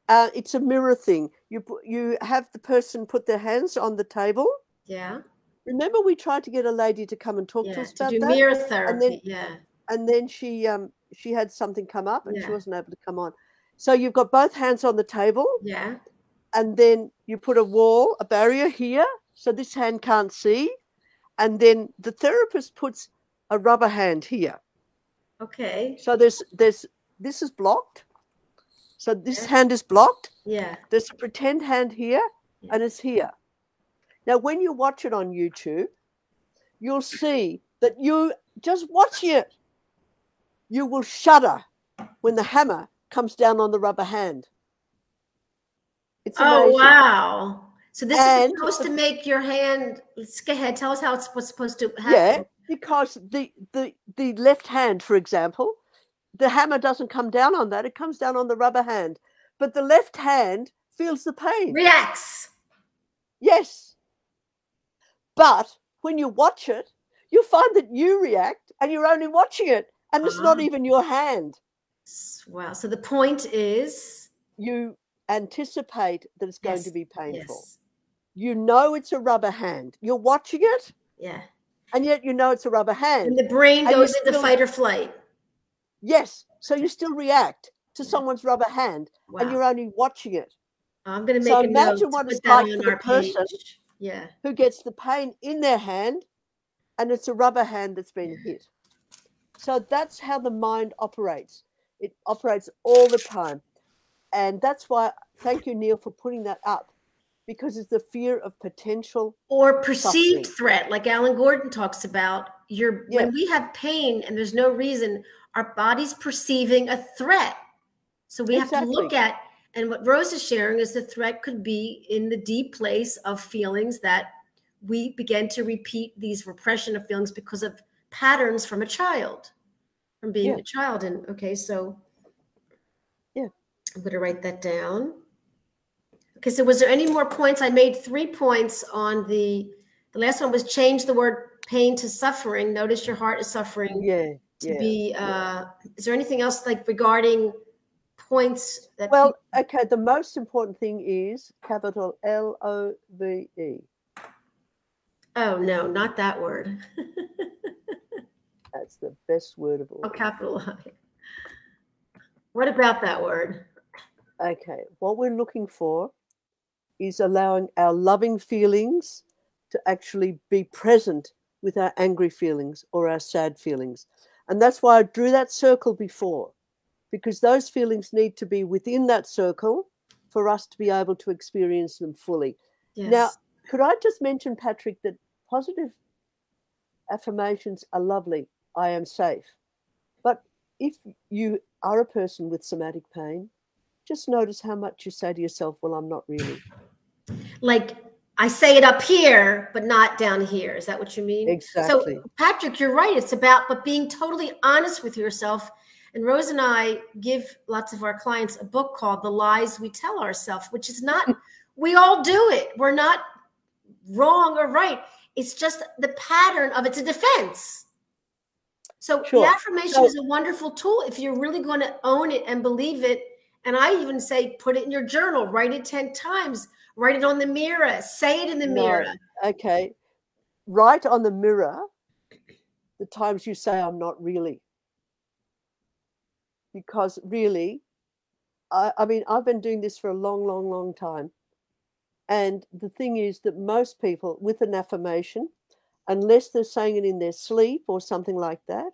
Uh, it's a mirror thing. You, you have the person put their hands on the table. Yeah. Remember, we tried to get a lady to come and talk yeah, to us about to do that, mirror therapy, and then, yeah. and then she um, she had something come up, and yeah. she wasn't able to come on. So you've got both hands on the table, yeah, and then you put a wall, a barrier here, so this hand can't see, and then the therapist puts a rubber hand here. Okay. So there's there's this is blocked, so this yeah. hand is blocked. Yeah. There's a pretend hand here, yeah. and it's here. Now, when you watch it on YouTube, you'll see that you just watching it. You will shudder when the hammer comes down on the rubber hand. It's amazing. Oh, wow. So this and, is supposed to make your hand, let's go ahead, tell us how it's supposed to happen. Yeah, because the, the, the left hand, for example, the hammer doesn't come down on that. It comes down on the rubber hand. But the left hand feels the pain. Reacts. Yes. But when you watch it, you find that you react and you're only watching it. And it's uh-huh. not even your hand. Wow. So the point is? You anticipate that it's going yes. to be painful. Yes. You know it's a rubber hand. You're watching it. Yeah. And yet you know it's a rubber hand. And the brain and goes into fight or flight. Yes. So you still react to yeah. someone's rubber hand wow. and you're only watching it. I'm going to make so a imagine note what it's like for the person yeah. who gets the pain in their hand and it's a rubber hand that's been yeah. hit. So that's how the mind operates. It operates all the time. And that's why, thank you, Neil, for putting that up, because it's the fear of potential or perceived suffering. Threat, like Alan Gordon talks about. You're, yes. When we have pain and there's no reason, our body's perceiving a threat. So we exactly. have to look at, and what Rose is sharing is the threat could be in the deep place of feelings that we begin to repeat these repression of feelings because of patterns from a child, from being yeah. a child. And okay, so yeah, I'm going to write that down. Okay, so was there any more points? I made three points on the, the last one was change the word pain to suffering. Notice your heart is suffering. Yeah, to yeah, be, uh, yeah. Is there anything else like regarding points? That well, okay, the most important thing is capital L O V E. Oh, no, not that word. That's the best word of all. Oh, capital I. What about that word? Okay. What we're looking for is allowing our loving feelings to actually be present with our angry feelings or our sad feelings. And that's why I drew that circle before, because those feelings need to be within that circle for us to be able to experience them fully. Yes. Now, could I just mention, Patrick, that positive affirmations are lovely. I am safe. But if you are a person with somatic pain, just notice how much you say to yourself, well, I'm not really. Like I say it up here, but not down here. Is that what you mean? Exactly. So, Patrick, you're right. It's about but being totally honest with yourself. And Rose and I give lots of our clients a book called The Lies We Tell Ourselves, which is not, we all do it. We're not wrong or right. It's just the pattern of it's a defense. So sure. the affirmation so, is a wonderful tool if you're really going to own it and believe it. And I even say, put it in your journal, write it ten times, write it on the mirror, say it in the no, mirror. Okay. Write on the mirror the times you say I'm not really. Because really, I, I mean, I've been doing this for a long, long, long time. And the thing is that most people with an affirmation, unless they're saying it in their sleep or something like that,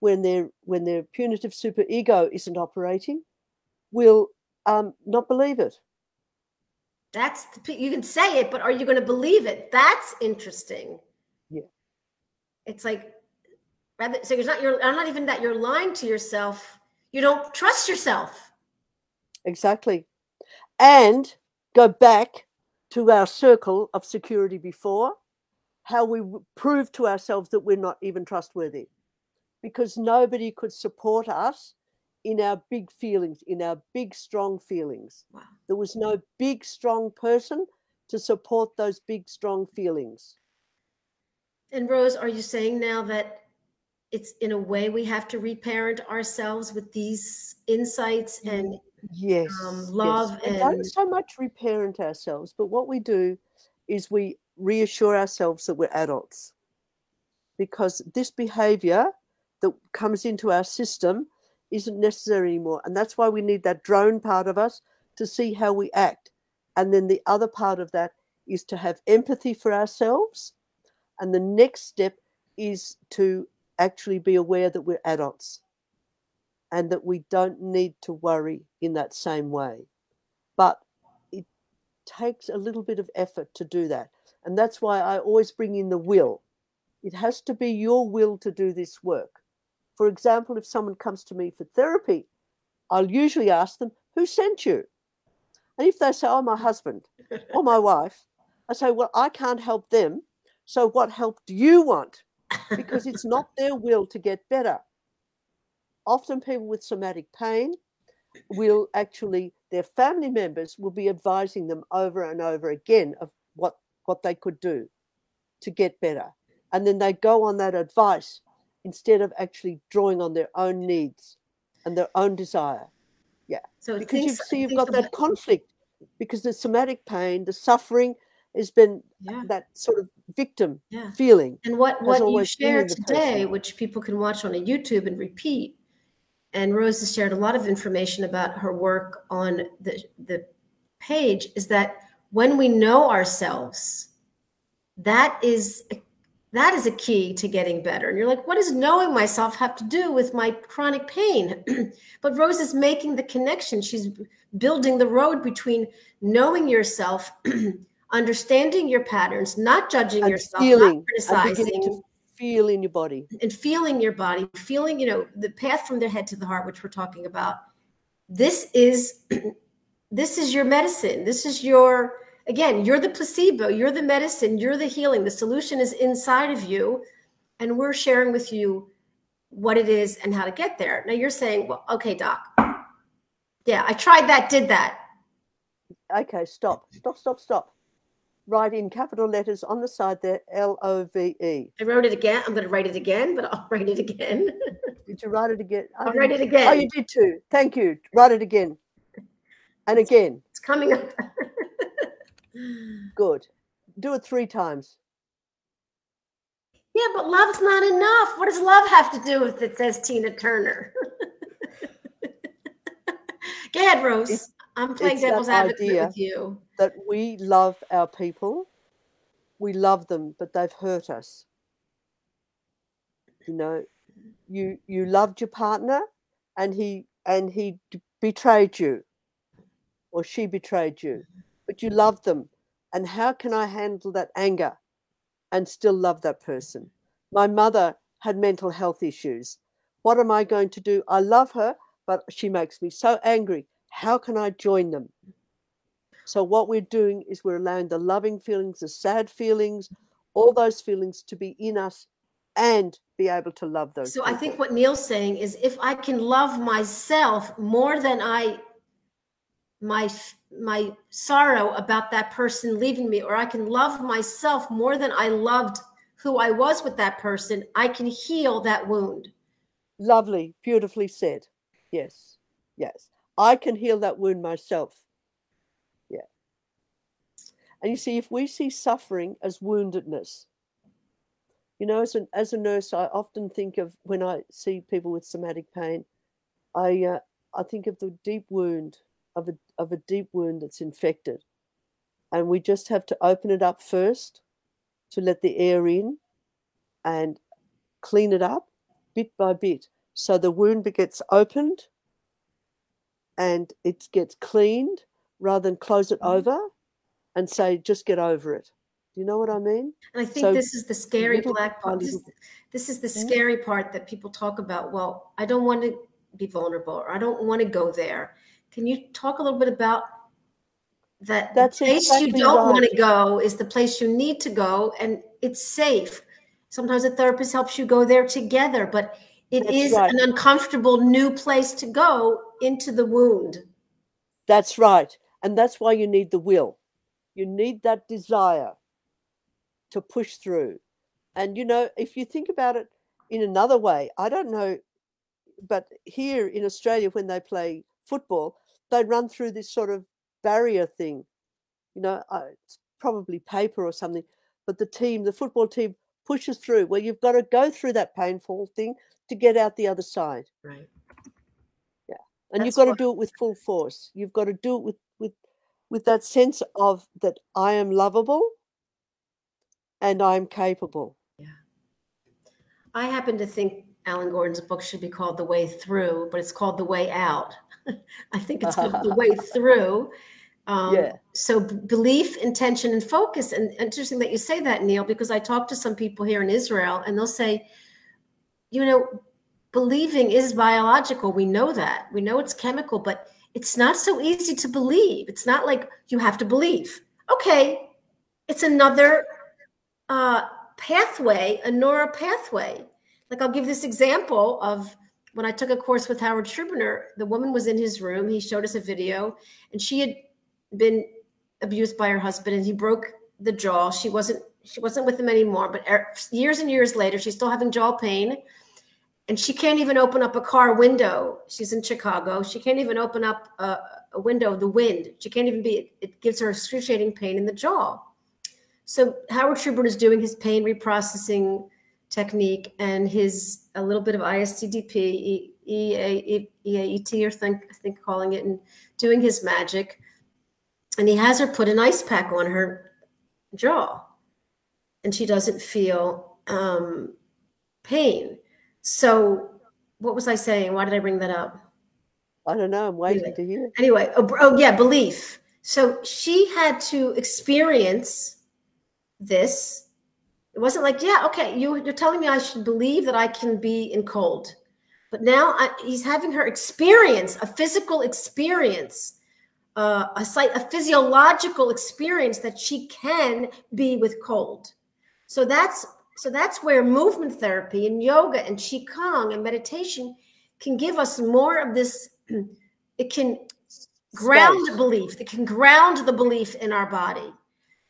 when, they're, when their punitive superego isn't operating, will um, not believe it. That's the, you can say it, but are you going to believe it? That's interesting. Yeah. It's like, rather, so you're not, you're, not even that you're lying to yourself. You don't trust yourself. Exactly. And go back to our circle of security before, how we prove to ourselves that we're not even trustworthy, because nobody could support us in our big feelings, in our big, strong feelings. Wow. There was no big, strong person to support those big, strong feelings. And Rose, are you saying now that it's in a way we have to reparent ourselves with these insights and yes, um, love yes. and, and don't so much reparent ourselves, but what we do is we reassure ourselves that we're adults, because this behavior that comes into our system isn't necessary anymore. And that's why we need that drone part of us to see how we act. And then the other part of that is to have empathy for ourselves. And the next step is to actually be aware that we're adults and that we don't need to worry in that same way. But it takes a little bit of effort to do that. And that's why I always bring in the will. It has to be your will to do this work. For example, if someone comes to me for therapy, I'll usually ask them, who sent you? And if they say, oh, my husband or my wife, I say, well, I can't help them. So what help do you want? Because it's not their will to get better. Often people with somatic pain will actually, their family members will be advising them over and over again of what, what they could do to get better. And then they go on that advice instead of actually drawing on their own needs and their own desire. Yeah. So because you see, you've got that conflict, because the somatic pain, the suffering has been yeah. that sort of victim yeah. feeling. And what, what you shared today, which people can watch on a YouTube and repeat, and Rose has shared a lot of information about her work on the, the page, is that when we know ourselves, that is, that is a key to getting better. And you're like, what does knowing myself have to do with my chronic pain? But Rose is making the connection. She's building the road between knowing yourself, understanding your patterns, not judging and yourself, feeling, not criticizing. Feel in your body. And feeling your body, feeling, you know, the path from the head to the heart, which we're talking about. This is, this is your medicine. This is your, again, you're the placebo, you're the medicine, you're the healing. The solution is inside of you. And we're sharing with you what it is and how to get there. Now you're saying, well, okay, doc. Yeah, I tried that, did that. Okay, stop, stop, stop, stop. Write in capital letters on the side there, L O V E. I wrote it again. I'm going to write it again, but I'll write it again. Did you write it again? I'll write it again. Oh, you did too. Thank you. Write it again. And it's, again. It's coming up. Good. Do it three times. Yeah, but love's not enough. What does love have to do with it, says Tina Turner? Go ahead, Rose. It's, I'm playing devil's advocate with you. That we love our people, we love them, but they've hurt us. You know, you you loved your partner, and he and he betrayed you, or she betrayed you, but you loved them. And how can I handle that anger, and still love that person? My mother had mental health issues. What am I going to do? I love her, but she makes me so angry. How can I join them? So what we're doing is we're allowing the loving feelings, the sad feelings, all those feelings to be in us and be able to love those. So people. I think what Neil's saying is, if I can love myself more than I, my, my sorrow about that person leaving me, or I can love myself more than I loved who I was with that person, I can heal that wound. Lovely, beautifully said. Yes, yes. I can heal that wound myself. And you see, if we see suffering as woundedness, you know, as, an, as a nurse, I often think of, when I see people with somatic pain, I, uh, I think of the deep wound, of a, of a deep wound that's infected. And we just have to open it up first to let the air in and clean it up bit by bit. So the wound gets opened and it gets cleaned rather than close it mm-hmm. over. And say, just get over it. Do you know what I mean? And I think so, this is the scary little, black part. This, this is the yeah. scary part that people talk about. Well, I don't want to be vulnerable, or I don't want to go there. Can you talk a little bit about that? That's the place exactly you don't right. want to go is the place you need to go, and it's safe. Sometimes a therapist helps you go there together, but it That's is right. an uncomfortable new place to go into the wound. That's right. And that's why you need the will. You need that desire to push through. And, you know, if you think about it in another way, I don't know, but here in Australia, when they play football, they run through this sort of barrier thing. You know, it's probably paper or something, but the team, the football team pushes through. Well, you've got to go through that painful thing to get out the other side. Right. Yeah. And That's you've got to do it with full force. You've got to do it with, with, with that sense of that I am lovable and I'm capable. Yeah. I happen to think Alan Gordon's book should be called The Way Through, but it's called The Way Out. I think it's called The Way Through. Um, yeah. So belief, intention, and focus. And interesting that you say that, Neil, because I talk to some people here in Israel and they'll say, you know, believing is biological. We know that. We know it's chemical, but it's not so easy to believe. It's not like you have to believe. Okay, it's another uh, pathway, a neural pathway. Like I'll give this example of when I took a course with Howard Schubiner, the woman was in his room. He showed us a video, and she had been abused by her husband, and he broke the jaw. She wasn't she wasn't with him anymore, but years and years later, she's still having jaw pain, and she can't even open up a car window. She's in Chicago. She can't even open up a, a window, the wind. She can't even be, it gives her excruciating pain in the jaw. So Howard Schubiner is doing his pain reprocessing technique and his a little bit of I S T D P, E A E T, or think, I think calling it, and doing his magic. And he has her put an ice pack on her jaw, and she doesn't feel um, pain. So what was I saying? Why did I bring that up? I don't know. I'm waiting anyway. to hear. Anyway, oh, oh yeah, belief. So she had to experience this. It wasn't like, yeah, okay, you, you're telling me I should believe that I can be in cold. But now I, he's having her experience, a physical experience, uh, a, psych, a physiological experience that she can be with cold. So that's So that's where movement therapy and yoga and Qigong and meditation can give us more of this. It can ground space. the belief. It can ground the belief in our body.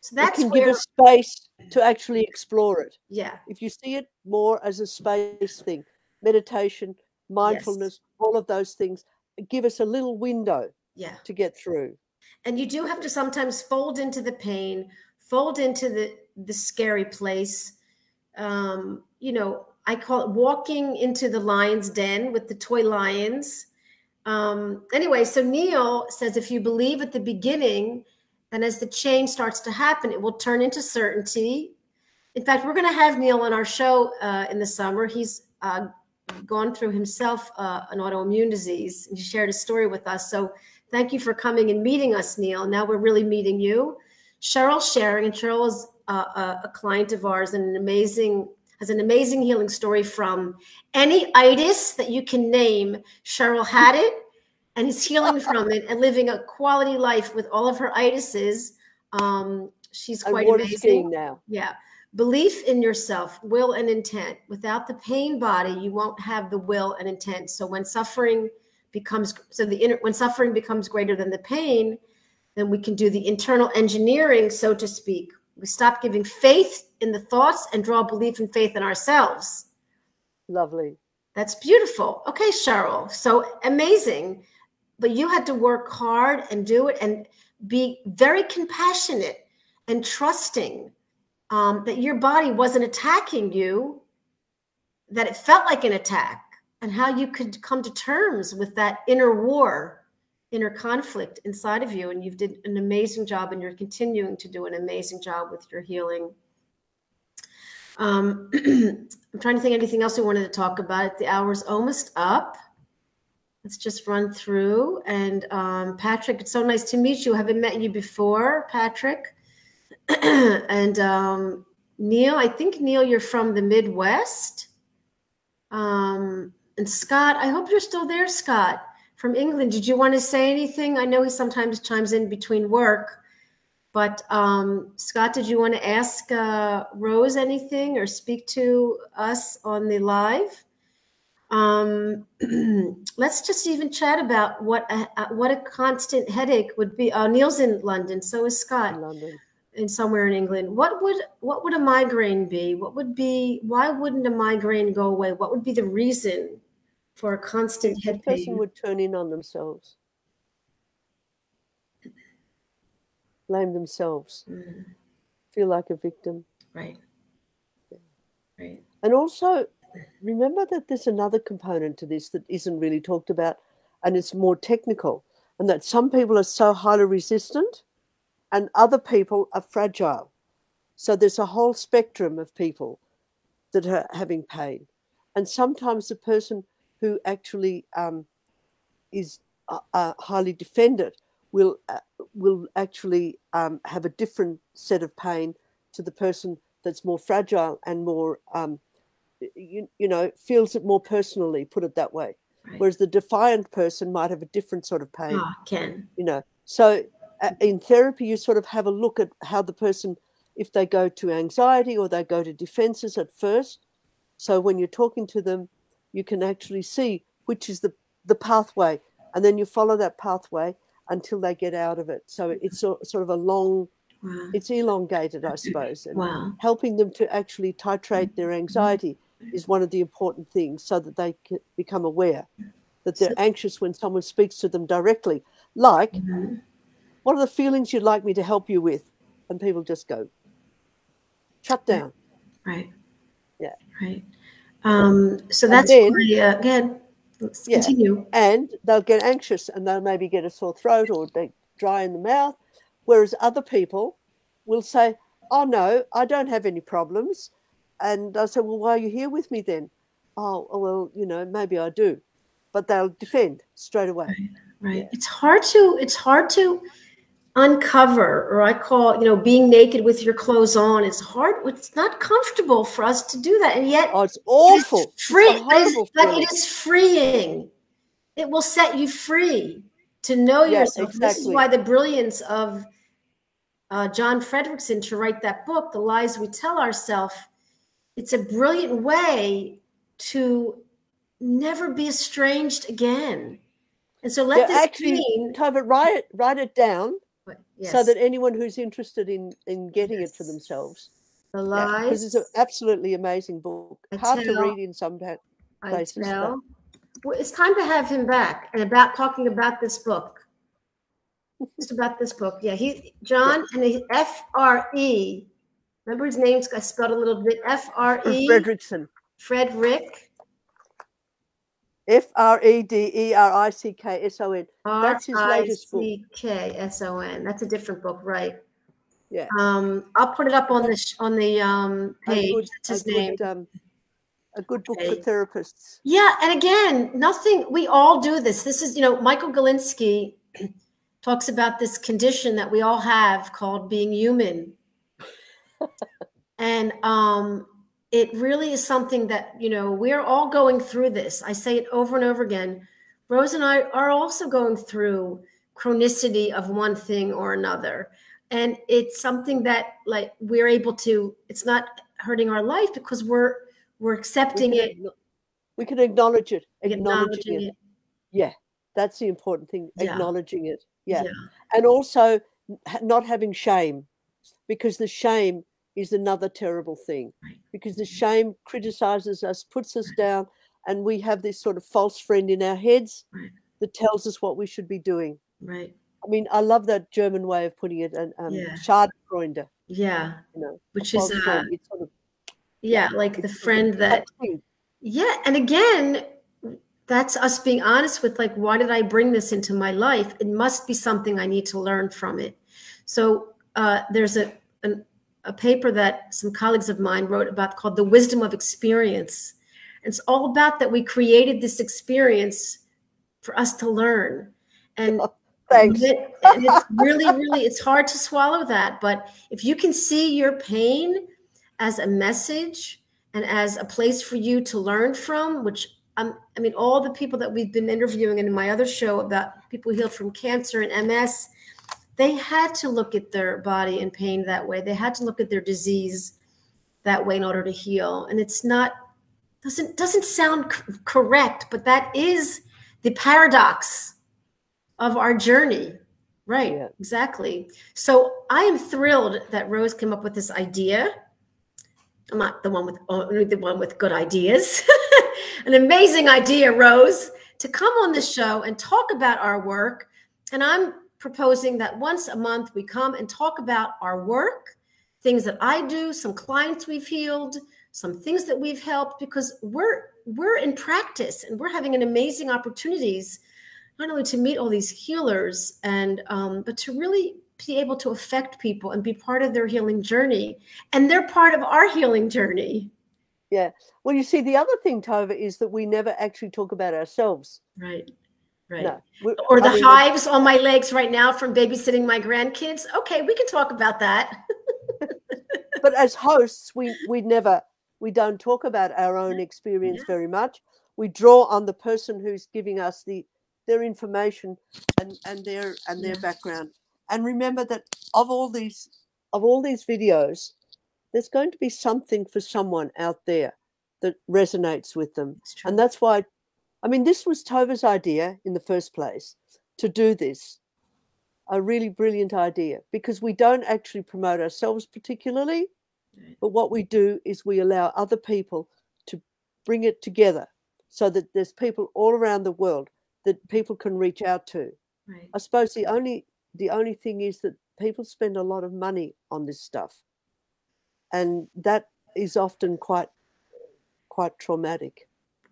So that's it can where, give us space to actually explore it. Yeah. If you see it more as a space thing, meditation, mindfulness, yes. all of those things give us a little window yeah. to get through. And you do have to sometimes fold into the pain, fold into the, the scary place. Um, you know, I call it walking into the lion's den with the toy lions. Um, anyway, so Neil says, if you believe at the beginning, then as the change starts to happen, it will turn into certainty. In fact, we're going to have Neil on our show uh, in the summer. He's uh, gone through himself uh, an autoimmune disease, and he shared his story with us. So thank you for coming and meeting us, Neil. Now we're really meeting you. Cheryl's sharing, and Cheryl is Uh, a, a client of ours, and an amazing has an amazing healing story from any itis that you can name. Cheryl had it and is healing from it and living a quality life with all of her itises. Um, she's quite amazing now. Yeah, belief in yourself, will and intent. Without the pain body, you won't have the will and intent. So when suffering becomes so the inner when suffering becomes greater than the pain, then we can do the internal engineering, so to speak. We stop giving faith in the thoughts and draw belief and faith in ourselves. Lovely. That's beautiful. Okay, Cheryl. So amazing. But you had to work hard and do it and be very compassionate and trusting um, that your body wasn't attacking you, that it felt like an attack, and how you could come to terms with that inner war, inner conflict inside of you. And you did an amazing job, and you're continuing to do an amazing job with your healing. Um, I'm trying to think of anything else we wanted to talk about. The hour's almost up. Let's just run through. And um, Patrick, it's so nice to meet you. I haven't met you before, Patrick. And um, Neil, I think, Neil, you're from the Midwest. Um, and Scott, I hope you're still there, Scott. From England, did you want to say anything? I know he sometimes chimes in between work, but um, Scott, did you want to ask uh, Rose anything or speak to us on the live? Um, let's just even chat about what a, what a constant headache would be. Oh, Neil's in London, so is Scott, in London. And somewhere in England. What would what would a migraine be? What would be? Why wouldn't a migraine go away? What would be the reason for a constant head pain? The person would turn in on themselves. Blame themselves. Mm. Feel like a victim. Right. Yeah. Right. And also, remember that there's another component to this that isn't really talked about, and it's more technical, and that some people are so highly resistant and other people are fragile. So there's a whole spectrum of people that are having pain. And sometimes the person who actually um, is uh, uh, highly defended will uh, will actually um, have a different set of pain to the person that's more fragile and more um, you, you know, feels it more personally, put it that way. Right. Whereas the defiant person might have a different sort of pain. Oh, Ken. You know, so in therapy, you sort of have a look at how the person, if they go to anxiety or they go to defenses at first. So when you're talking to them, you can actually see which is the, the pathway, and then you follow that pathway until they get out of it. So it's a, sort of a long, wow. it's elongated, I suppose. And wow. helping them to actually titrate their anxiety is one of the important things, so that they can become aware that they're so, anxious when someone speaks to them directly. Like, mm-hmm. what are the feelings you'd like me to help you with? And people just go, shut down. Right. Yeah. Right. Um, so that's then, really, uh, good. Let's yeah. continue. And they'll get anxious and they'll maybe get a sore throat or they dry in the mouth. Whereas other people will say, oh, no, I don't have any problems. And I say, well, why are you here with me then? Oh, well, you know, maybe I do. But they'll defend straight away. Right. Right. Yeah. It's hard to, it's hard to uncover, or I call, you know, being naked with your clothes on. It's hard. It's not comfortable for us to do that. And yet, oh, it's awful. It's free, it's but, it's, but it is freeing. It will set you free to know yes, yourself. Exactly. This is why the brilliance of uh, John Fredrickson to write that book, The Lies We Tell Ourselves. It's a brilliant way to never be estranged again. And so let yeah, this actually mean, cover, write it, write it down yes. so that anyone who's interested in, in getting yes. it for themselves. The Lies. Yeah, this is an absolutely amazing book. I Hard tell, to read in some places. I tell. Well, it's time to have him back and about talking about this book. Just about this book. Yeah, he John yeah. and F R E. Remember his name's got spelled a little bit. F R E. Fredrickson. Fredrick. F R E D E R I C K S O N. That's his latest book. R I C K S O N. That's a different book, right? Yeah. Um, I'll put it up on the on the um, page. A good, That's his a name. Good, um, a good book okay. for therapists. Yeah, and again, nothing. We all do this. This is, you know, Michael Galinsky talks about this condition that we all have called being human, and um. It really is something that, you know, we're all going through this. I say it over and over again. Rose and I are also going through chronicity of one thing or another. And it's something that, like, we're able to, it's not hurting our life because we're we're accepting we it. We can acknowledge it. Acknowledging, acknowledging it. it. Yeah, that's the important thing, yeah. acknowledging it. Yeah. yeah. And also not having shame, because the shame is another terrible thing, because the shame criticizes us, puts us down, and we have this sort of false friend in our heads right. that tells us what we should be doing. Right. I mean, I love that German way of putting it, and um, yeah. Schadenfreunde. Yeah. You know, which is, uh, it's sort of, yeah, like the friend that. that yeah, and again, that's us being honest with, like, why did I bring this into my life? It must be something I need to learn from it. So uh, there's a an. a paper that some colleagues of mine wrote about called The Wisdom of Experience. And it's all about that we created this experience for us to learn. And, oh, thanks. It, and it's really, really, it's hard to swallow that. But if you can see your pain as a message and as a place for you to learn from, which um, I mean, all the people that we've been interviewing in my other show about people who healed from cancer and M S, they had to look at their body and pain that way. They had to look at their disease that way in order to heal. And it's not, doesn't, doesn't sound correct, but that is the paradox of our journey. Right, yeah. Exactly. So I am thrilled that Rose came up with this idea. I'm not the one with, only the one with good ideas. An amazing idea, Rose, to come on the show and talk about our work. And I'm proposing that once a month we come and talk about our work, things that I do, some clients we've healed, some things that we've helped, because we're we're in practice and we're having an amazing opportunities, not only to meet all these healers and um, but to really be able to affect people and be part of their healing journey, and they're part of our healing journey. Yeah. Well, you see, the other thing, Tova, is that we never actually talk about ourselves. Right. Right. No. Or the I mean, hives on my legs right now from babysitting my grandkids. Okay, we can talk about that. But as hosts, we we never We don't talk about our own experience very much. We draw on the person who's giving us the their information and, and their and their background. And remember that of all these of all these videos, there's going to be something for someone out there that resonates with them. And that's why, I mean, this was Tova's idea in the first place, to do this, a really brilliant idea, because we don't actually promote ourselves particularly, but what we do is we allow other people to bring it together so that there's people all around the world that people can reach out to. Right. I suppose the only, the only thing is that people spend a lot of money on this stuff, and that is often quite quite traumatic.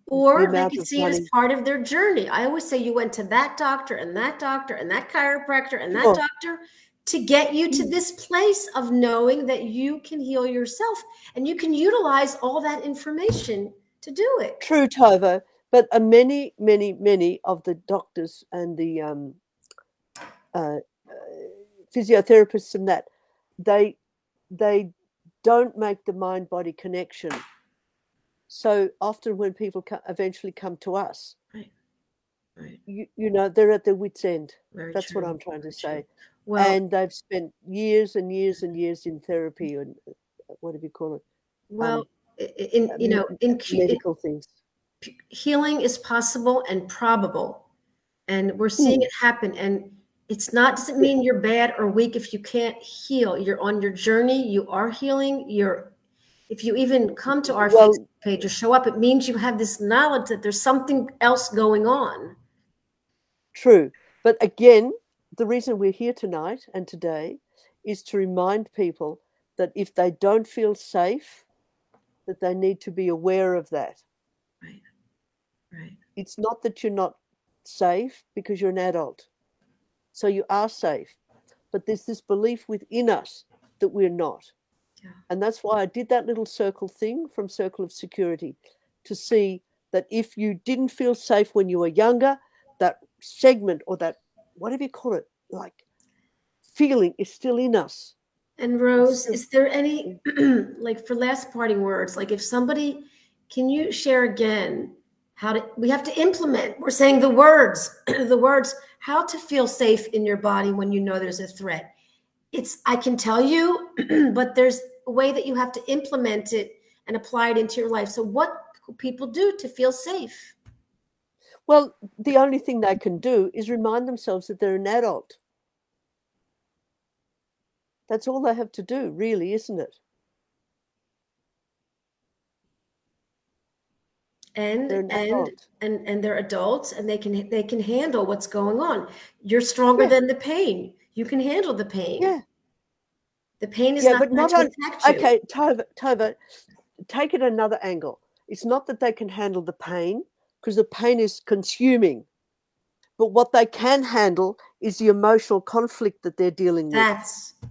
Or they can see it as part of their journey. I always say you went to that doctor and that doctor and that chiropractor and that sure. doctor to get you to this place of knowing that you can heal yourself, and you can utilize all that information to do it. True, Tova. But uh, many, many, many of the doctors and the um, uh, physiotherapists and that, they they don't make the mind-body connection. So often when people co eventually come to us, right. Right. You, you know, they're at their wit's end. Very That's true. What I'm trying Very to true. Say. Well, and they've spent years and years and years in therapy and whatever you call it. Well, um, in, you know, in medical in, things. Healing is possible and probable, and we're seeing it happen. And it's not, doesn't mean you're bad or weak if you can't heal. You're on your journey. You are healing. You're If you even come to our well, Facebook page or show up, it means you have this knowledge that there's something else going on. True. But again, the reason we're here tonight and today is to remind people that if they don't feel safe, that they need to be aware of that. Right. Right. It's not that you're not safe, because you're an adult, so you are safe. But there's this belief within us that we're not. And that's why I did that little circle thing from Circle of Security, to see that if you didn't feel safe when you were younger, that segment or that, whatever you call it, like feeling is still in us. And Rose, is there any, like for last parting words, like if somebody, can you share again how to, we have to implement, we're saying the words, the words, how to feel safe in your body when you know there's a threat. It's, I can tell you, but there's a way that you have to implement it and apply it into your life. So what could people do to feel safe? Well, the only thing they can do is remind themselves that they're an adult. That's all they have to do, really, isn't it? And and, and and and they're adults, and they can they can handle what's going on. You're stronger yeah. than the pain. You can handle the pain. Yeah. The pain is yeah, not but not on, you. Okay, Tova, Tova, take it another angle. It's not that they can handle the pain, because the pain is consuming. But what they can handle is the emotional conflict that they're dealing that's, with.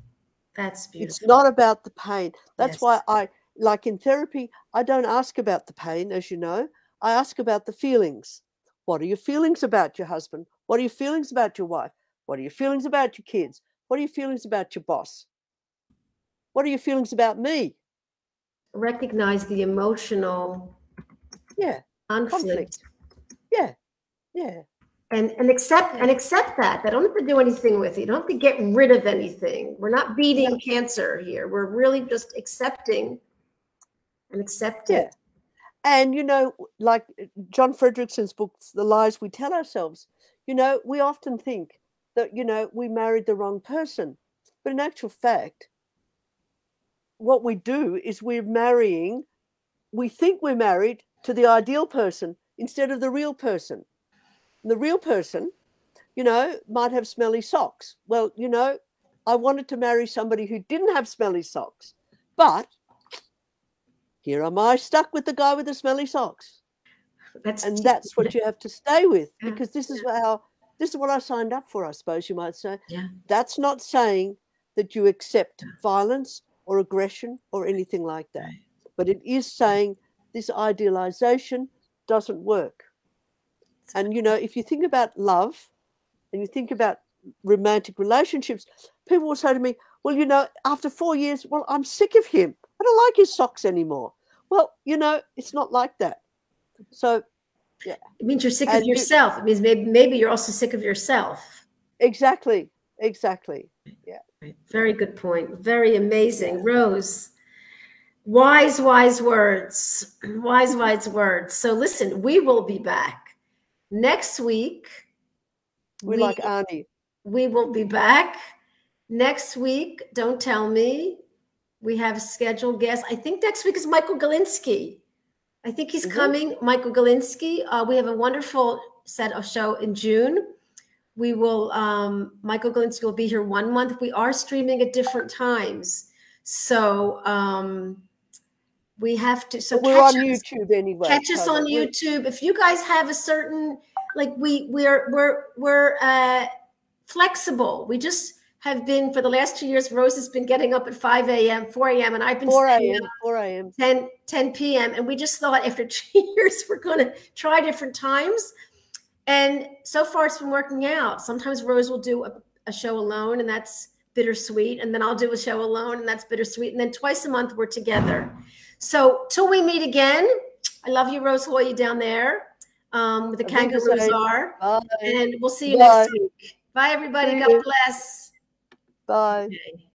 That's beautiful. It's not about the pain. That's yes. why I, like in therapy, I don't ask about the pain, as you know. I ask about the feelings. What are your feelings about your husband? What are your feelings about your wife? What are your feelings about your kids? What are your feelings about your boss? What are your feelings about me? Recognize the emotional yeah. conflict. conflict. Yeah, yeah. And, and, accept, and accept that. They don't have to do anything with it. You don't have to get rid of anything. We're not beating yeah. cancer here. We're really just accepting and accepting. Yeah. And, you know, like John Fredrickson's book, The Lies We Tell Ourselves, you know, we often think, that, you know, we married the wrong person. But in actual fact, what we do is we're marrying, we think we're married to the ideal person instead of the real person. And the real person, you know, might have smelly socks. Well, you know, I wanted to marry somebody who didn't have smelly socks, but here am I stuck with the guy with the smelly socks. That's and that's what you have to stay with, because this is how... This is what I signed up for, I suppose you might say. Yeah. That's not saying that you accept violence or aggression or anything like that. But it is saying this idealization doesn't work. And, you know, if you think about love and you think about romantic relationships, people will say to me, well, you know, after four years, well, I'm sick of him. I don't like his socks anymore. Well, you know, it's not like that. So, yeah. It means you're sick and of yourself. It, it means maybe, maybe you're also sick of yourself. Exactly. Exactly. Yeah. Very good point. Very amazing. Yeah. Rose, wise, wise words. Wise, wise words. So listen, we will be back next week. We're we, like Arnie. We will be back next week. Don't tell me. We have scheduled guests. I think next week is Michael Galinsky. I think he's mm-hmm. coming, Michael Galinsky. Uh, we have a wonderful set of show in June. We will, um, Michael Galinsky will be here one month. We are streaming at different times. So um, we have to, so we're on us, YouTube anyway. Catch us on we? YouTube. If you guys have a certain, like we, we're, we're, we're uh, flexible. We just, have been for the last two years. Rose has been getting up at five A M, four A M, and I've been four A M, four A M, ten, ten P M And we just thought after two years we're going to try different times. And so far it's been working out. Sometimes Rose will do a, a show alone, and that's bittersweet. And then I'll do a show alone, and that's bittersweet. And then twice a month we're together. So till we meet again, I love you, Rose Hoye, down there um, with the kangaroos are. Bye. And we'll see you Bye. next week. Bye, everybody. God bless. Bye. Okay.